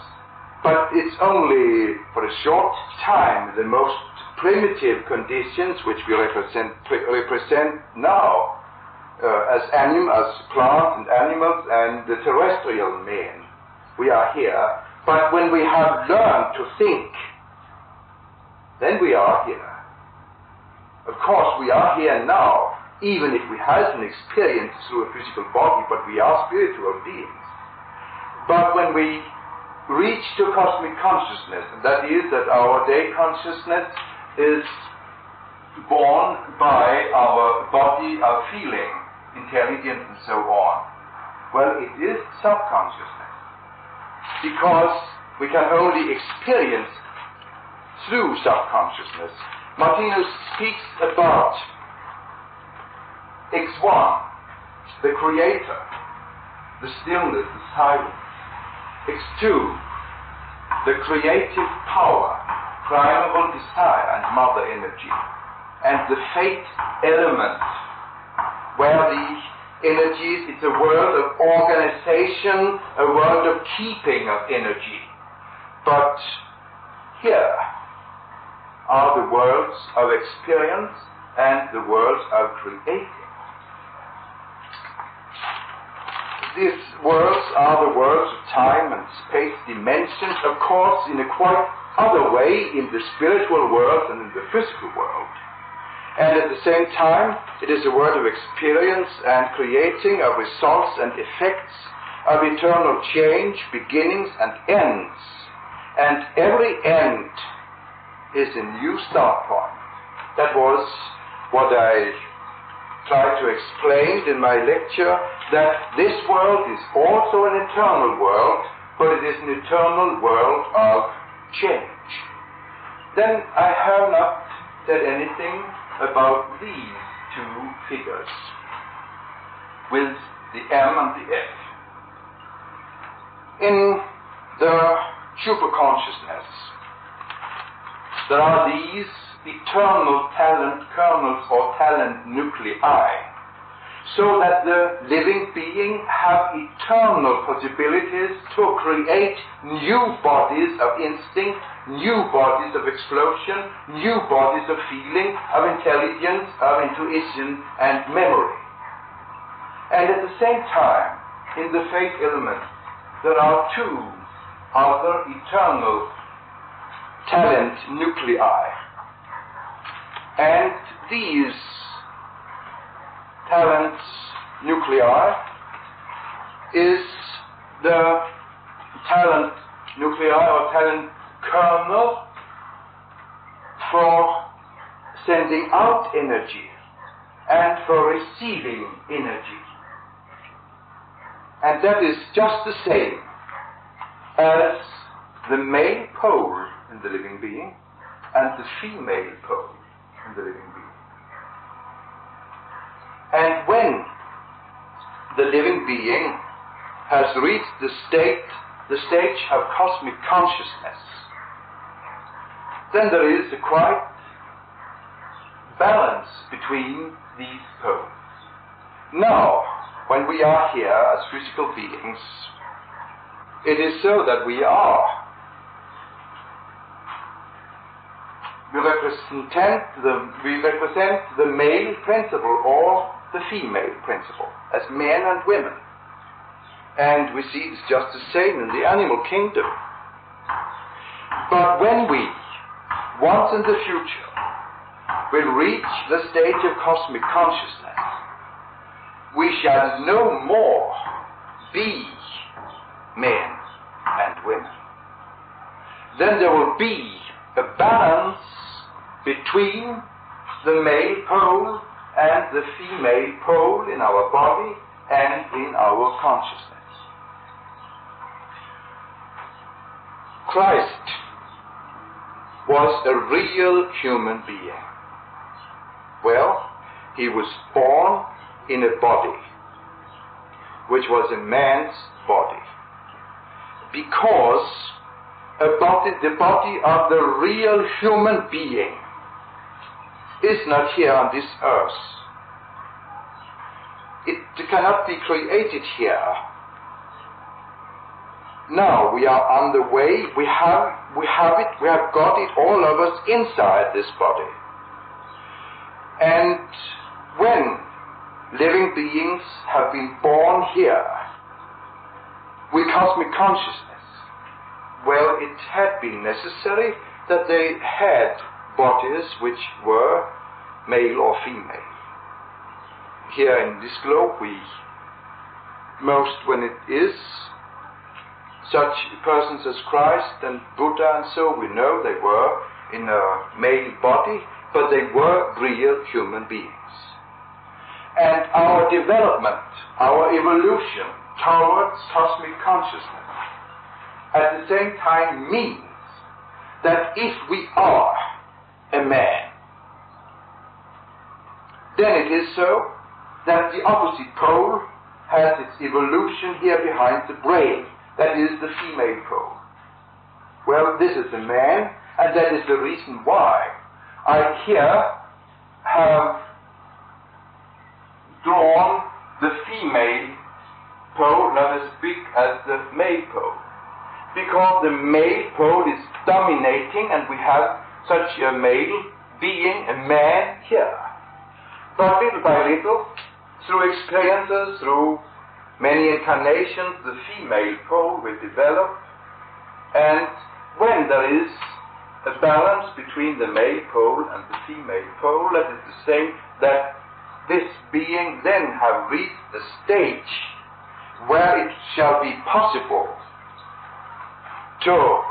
but it's only for a short time, the most primitive conditions which we represent now as plants and animals and the terrestrial men, we are here. But when we have learned to think, then we are here. Of course, we are here now, even if we haven't experienced through a physical body, but we are spiritual beings. But when we reach to cosmic consciousness, and that is that our day consciousness is born by our body, our feeling, intelligence, and so on, well, it is subconsciousness, because we can only experience through subconsciousness. Martinus speaks about X1, the creator, the stillness, the silence. X2, the creative power, primal desire and mother energy, and the fate element, where the energies, it's a world of organization, a world of keeping of energy. But here are the worlds of experience and the worlds of creating. These worlds are the worlds of time and space dimensions, of course, in a quite other way in the spiritual world than in the physical world. And at the same time, it is a world of experience and creating, of results and effects, of eternal change, beginnings and ends. And every end is a new start point. That was what I tried to explain in my lecture, that this world is also an eternal world, but it is an eternal world of change. Then I have not said anything about these two figures with the M and the F. In the superconsciousness, there are these eternal talent kernels or talent nuclei, so that the living being have eternal possibilities to create new bodies of instinct, new bodies of explosion, new bodies of feeling, of intelligence, of intuition and memory. And at the same time, in the fate element, there are two other eternal talent nuclei. And these talent nuclei is the talent nuclei or talent kernel for sending out energy and for receiving energy. And that is just the same as the male pole in the living being and the female pole in the living being. And when the living being has reached the stage of cosmic consciousness, then there is a quite balance difference between these poles. Now, when we are here as physical beings, it is so that we are. We represent the male principle or the female principle as men and women. And we see it's just the same in the animal kingdom. But when we, once in the future, will reach the stage of cosmic consciousness, we shall no more be men and women. Then there will be a balance between the male pole and the female pole in our body and in our consciousness. Christ was a real human being. Well, he was born in a body, which was a man's body, because the body of the real human being is not here on this earth. It cannot be created here. Now we are on the way. We have got it all of us inside this body. And when living beings have been born here with cosmic consciousness, well, it had been necessary that they had bodies which were male or female. Here in this globe, when it is such persons as Christ and Buddha and so, we know they were in a male body, but they were real human beings. And our development, our evolution towards cosmic consciousness, at the same time means that if we are a man, then it is so that the opposite pole has its evolution here behind the brain, that is the female pole. Well, this is the man, and that is the reason why I here have drawn the female pole not as big as the male pole, because the male pole is dominating and we have such a male being, a man, here. But little by little, through experiences, through many incarnations, the female pole will develop, and when there is a balance between the male pole and the female pole, that is to say that this being then have reached a stage where it shall be possible to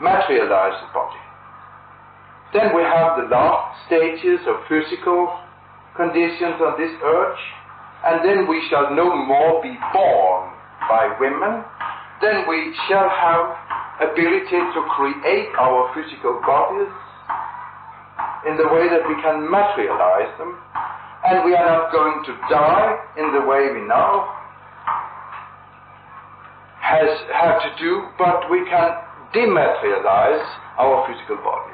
materialize the body. Then we have the last stages of physical conditions on this earth, and then we shall no more be born by women. Then we shall have ability to create our physical bodies in the way that we can materialize them, and we are not going to die in the way we now have to do, but we can dematerialize our physical bodies.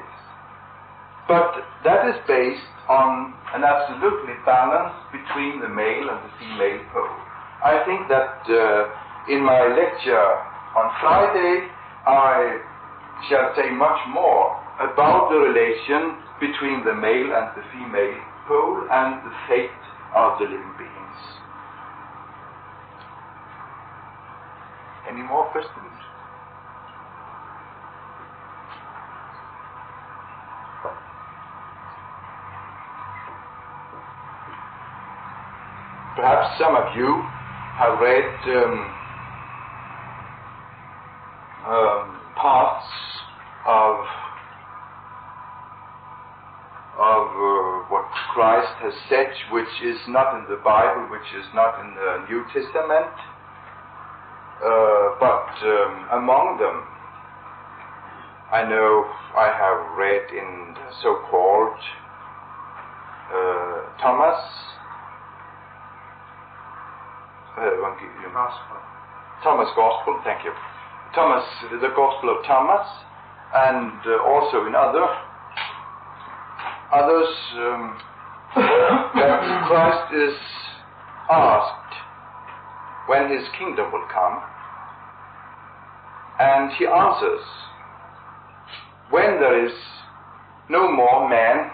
But that is based on an absolutely balance between the male and the female pole. I think that in my lecture on Friday I shall say much more about the relation between the male and the female pole and the fate of the living beings. Any more questions? Perhaps some of you have read parts of what Christ has said, which is not in the Bible, which is not in the New Testament. Among them, I know I have read in the so-called Thomas Gospel, thank you. The Gospel of Thomas, and also in other others that Christ is asked when his kingdom will come, and he answers, when there is no more men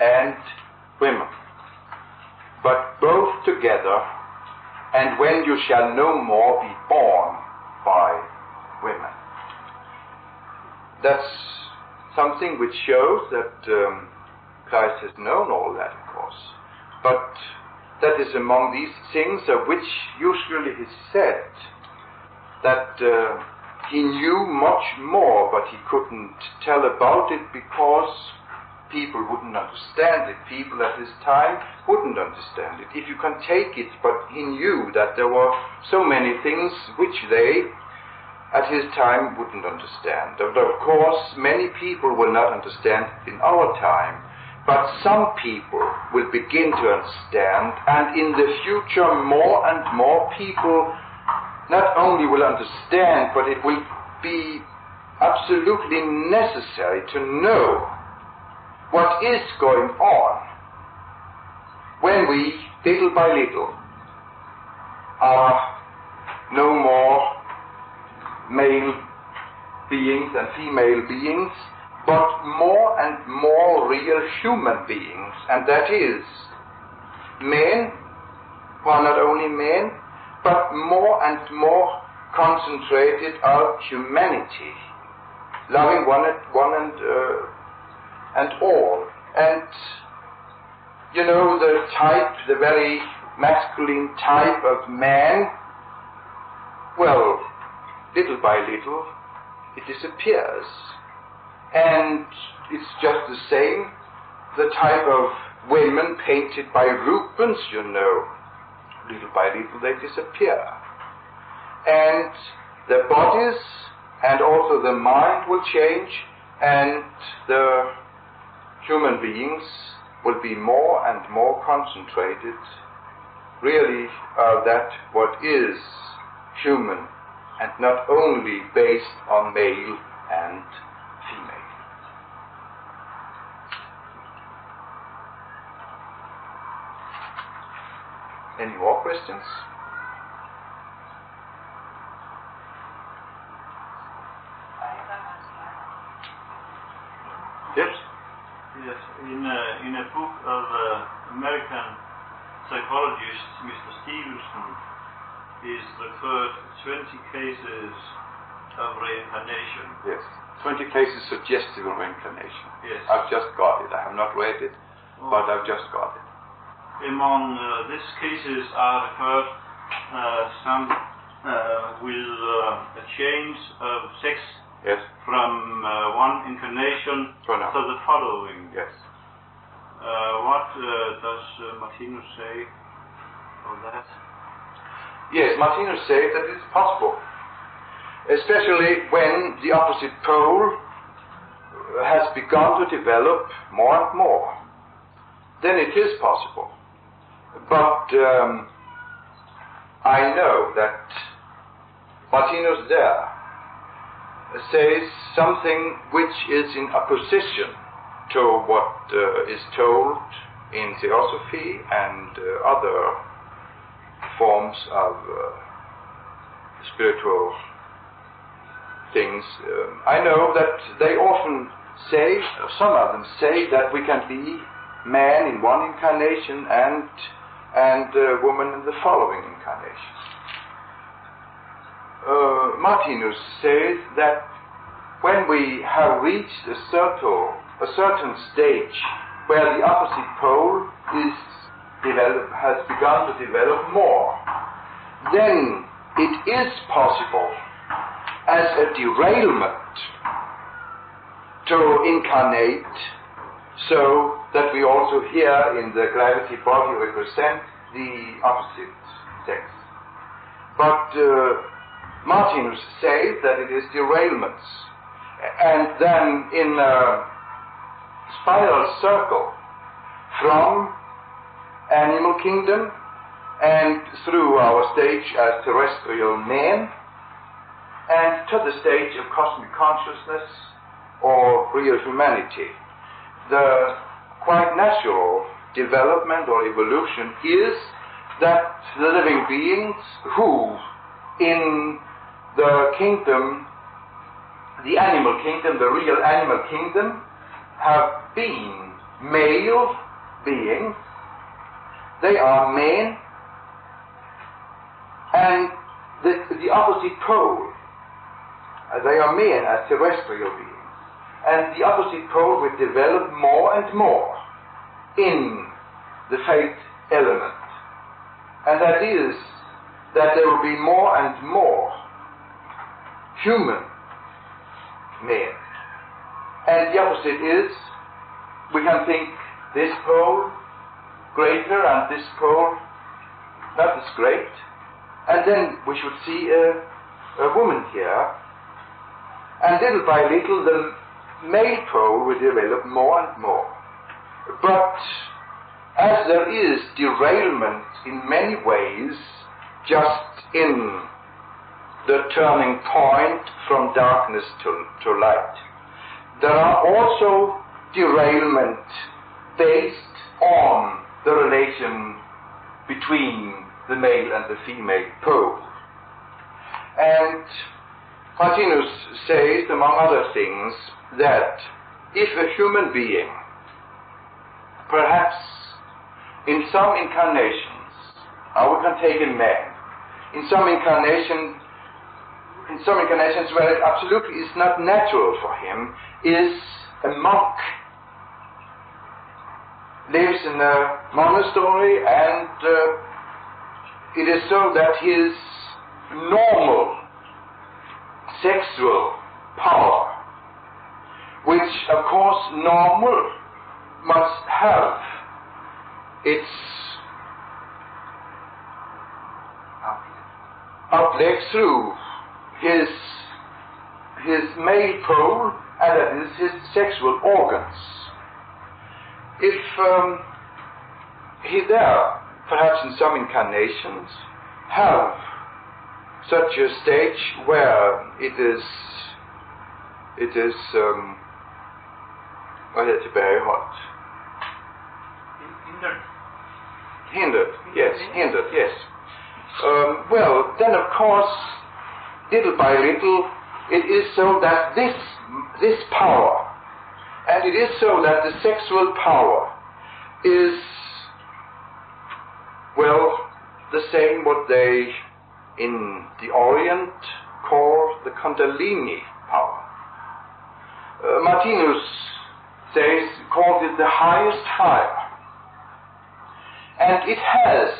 and women, but both together, and when you shall no more be born by women. That's something which shows that Christ has known all that, of course, but that is among these things of which usually is said that he knew much more, but he couldn't tell about it because people wouldn't understand it. People at his time wouldn't understand it, if you can take it. But he knew that there were so many things which they at his time wouldn't understand. And of course, many people will not understand in our time, but some people will begin to understand, and in the future more and more people not only will understand, but it will be absolutely necessary to know what is going on when we, little by little, are no more male beings and female beings, but more and more real human beings. And that is men who are not only men, but more and more concentrated on humanity, loving one and all. And you know, the type, the very masculine type of man, well, little by little it disappears, and it's just the same, the type of women painted by Rubens, you know, little by little they disappear, and their bodies and also the mind will change, and the human beings will be more and more concentrated, really, that what is human, and not only based on male and female. Any more questions? Yes? Yes, in a book of American psychologist Mr. Stevenson is referred 20 cases of reincarnation. Yes, 20 cases suggestive of reincarnation. Yes. I've just got it. I have not read it, but I've just got it. Among these cases are referred some with a change of sex. Yes. From one incarnation to the following. Yes. What does Martinus say on that? Yes, Martinus says that it's possible, especially when the opposite pole has begun to develop more and more. Then it is possible. But I know that Martinus there says something which is in opposition to what is told in Theosophy and other forms of spiritual things. I know that they often say, some of them say, that we can be man in one incarnation and woman in the following incarnation. Martinus says that when we have reached a certain stage where the opposite pole has begun to develop more, then it is possible as a derailment to incarnate, so that we also here in the gravity body represent the opposite sex. But Martinus says that it is derailments, and then in a spiral circle from animal kingdom and through our stage as terrestrial man and to the stage of cosmic consciousness or real humanity. The quite natural development or evolution is that the living beings who in the kingdom, the animal kingdom, the real animal kingdom, have been male beings. They are men, and the opposite pole, they are men as terrestrial beings, and the opposite pole will develop more and more in the faith element. And that is that there will be more and more human men. And the opposite is, we can think this pole greater and this pole not as great. And then we should see a woman here. And little by little the male pole will develop more and more. But as there is derailment in many ways just in the turning point from darkness to light, there are also derailment based on the relation between the male and the female pole. And Martinus says, among other things, that if a human being, perhaps in some incarnations, we can take a man, in some incarnations where it absolutely is not natural for him, is a monk, lives in a monastery, and it is so that his normal sexual power, which of course normal must have its outlet through his male pole, and that is his sexual organs. If he there, perhaps in some incarnations, have such a stage where it is well, it's very hot. Hindered, yes. Well, then of course, little by little, it is so that this power, and it is so that the sexual power is, well, the same what they in the Orient call the Kundalini power. Martinus says, called it the highest fire. And it has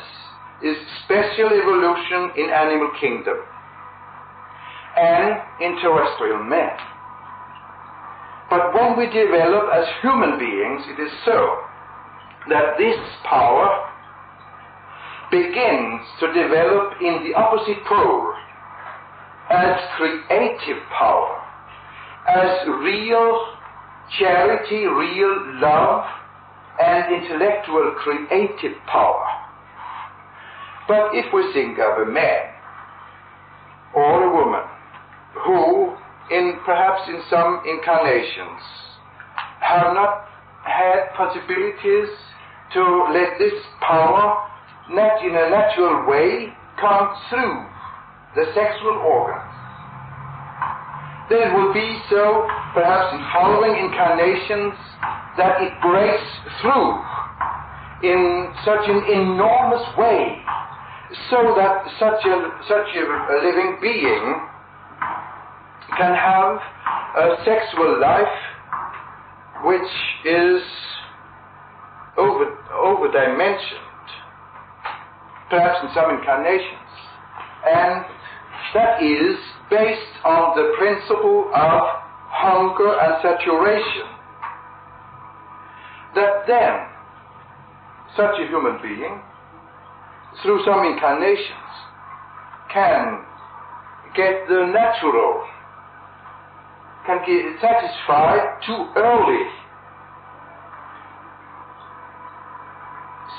its special evolution in animal kingdom and in terrestrial men. But when we develop as human beings, it is so that this power begins to develop in the opposite pole as creative power, as real charity, real love, and intellectual creative power. But if we think of a man or a woman who, perhaps in some incarnations, have not had possibilities to let this power, not in a natural way, come through the sexual organs, then it will be so, perhaps in following incarnations, that it breaks through in such an enormous way, so that such a living being can have a sexual life which is over-dimensioned, perhaps in some incarnations. And that is based on the principle of hunger and saturation. That then, such a human being, through some incarnations, can get the natural, can get satisfied too early,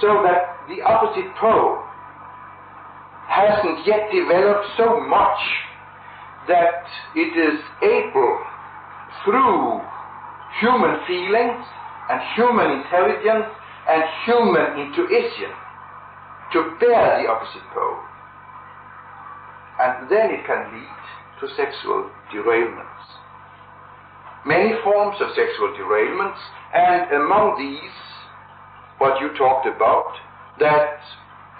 so that the opposite pole hasn't yet developed so much that it is able, through human feelings, and human intelligence and human intuition to bear the opposite pole. And then it can lead to sexual derailments. Many forms of sexual derailments, and among these, what you talked about, that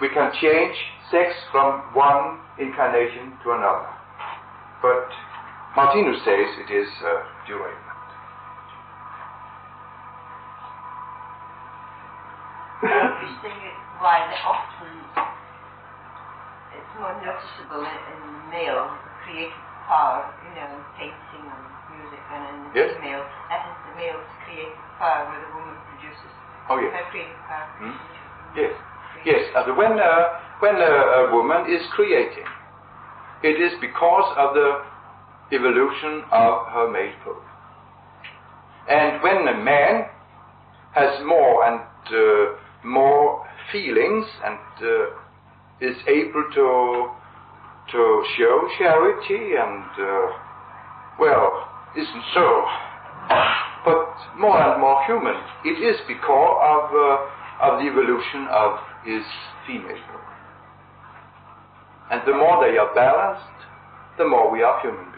we can change sex from one incarnation to another. But Martinus says it is a derailment. Interesting is why they often, it's more noticeable in the male, the creative power, you know, in painting and music, and in the female, that is the male's creative power where the woman produces her creative power. Hmm? Yes, yes. And when a woman is creating, it is because of the evolution of her male pole. And when a man has more and more feelings and is able to show charity and well, isn't so, but more and more human. It is because of the evolution of his female pole. And the more they are balanced, the more we are human beings.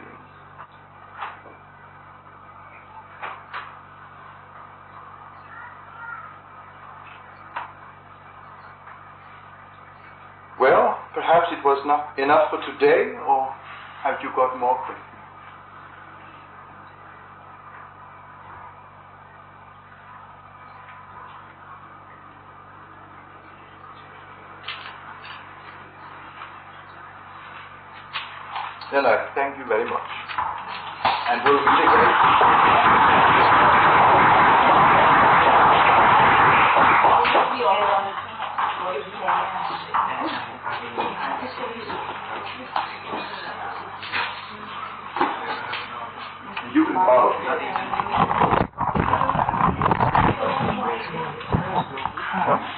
Well, perhaps it was not enough for today, or have you got more questions? Then I thank you very much, and we'll be you can follow me.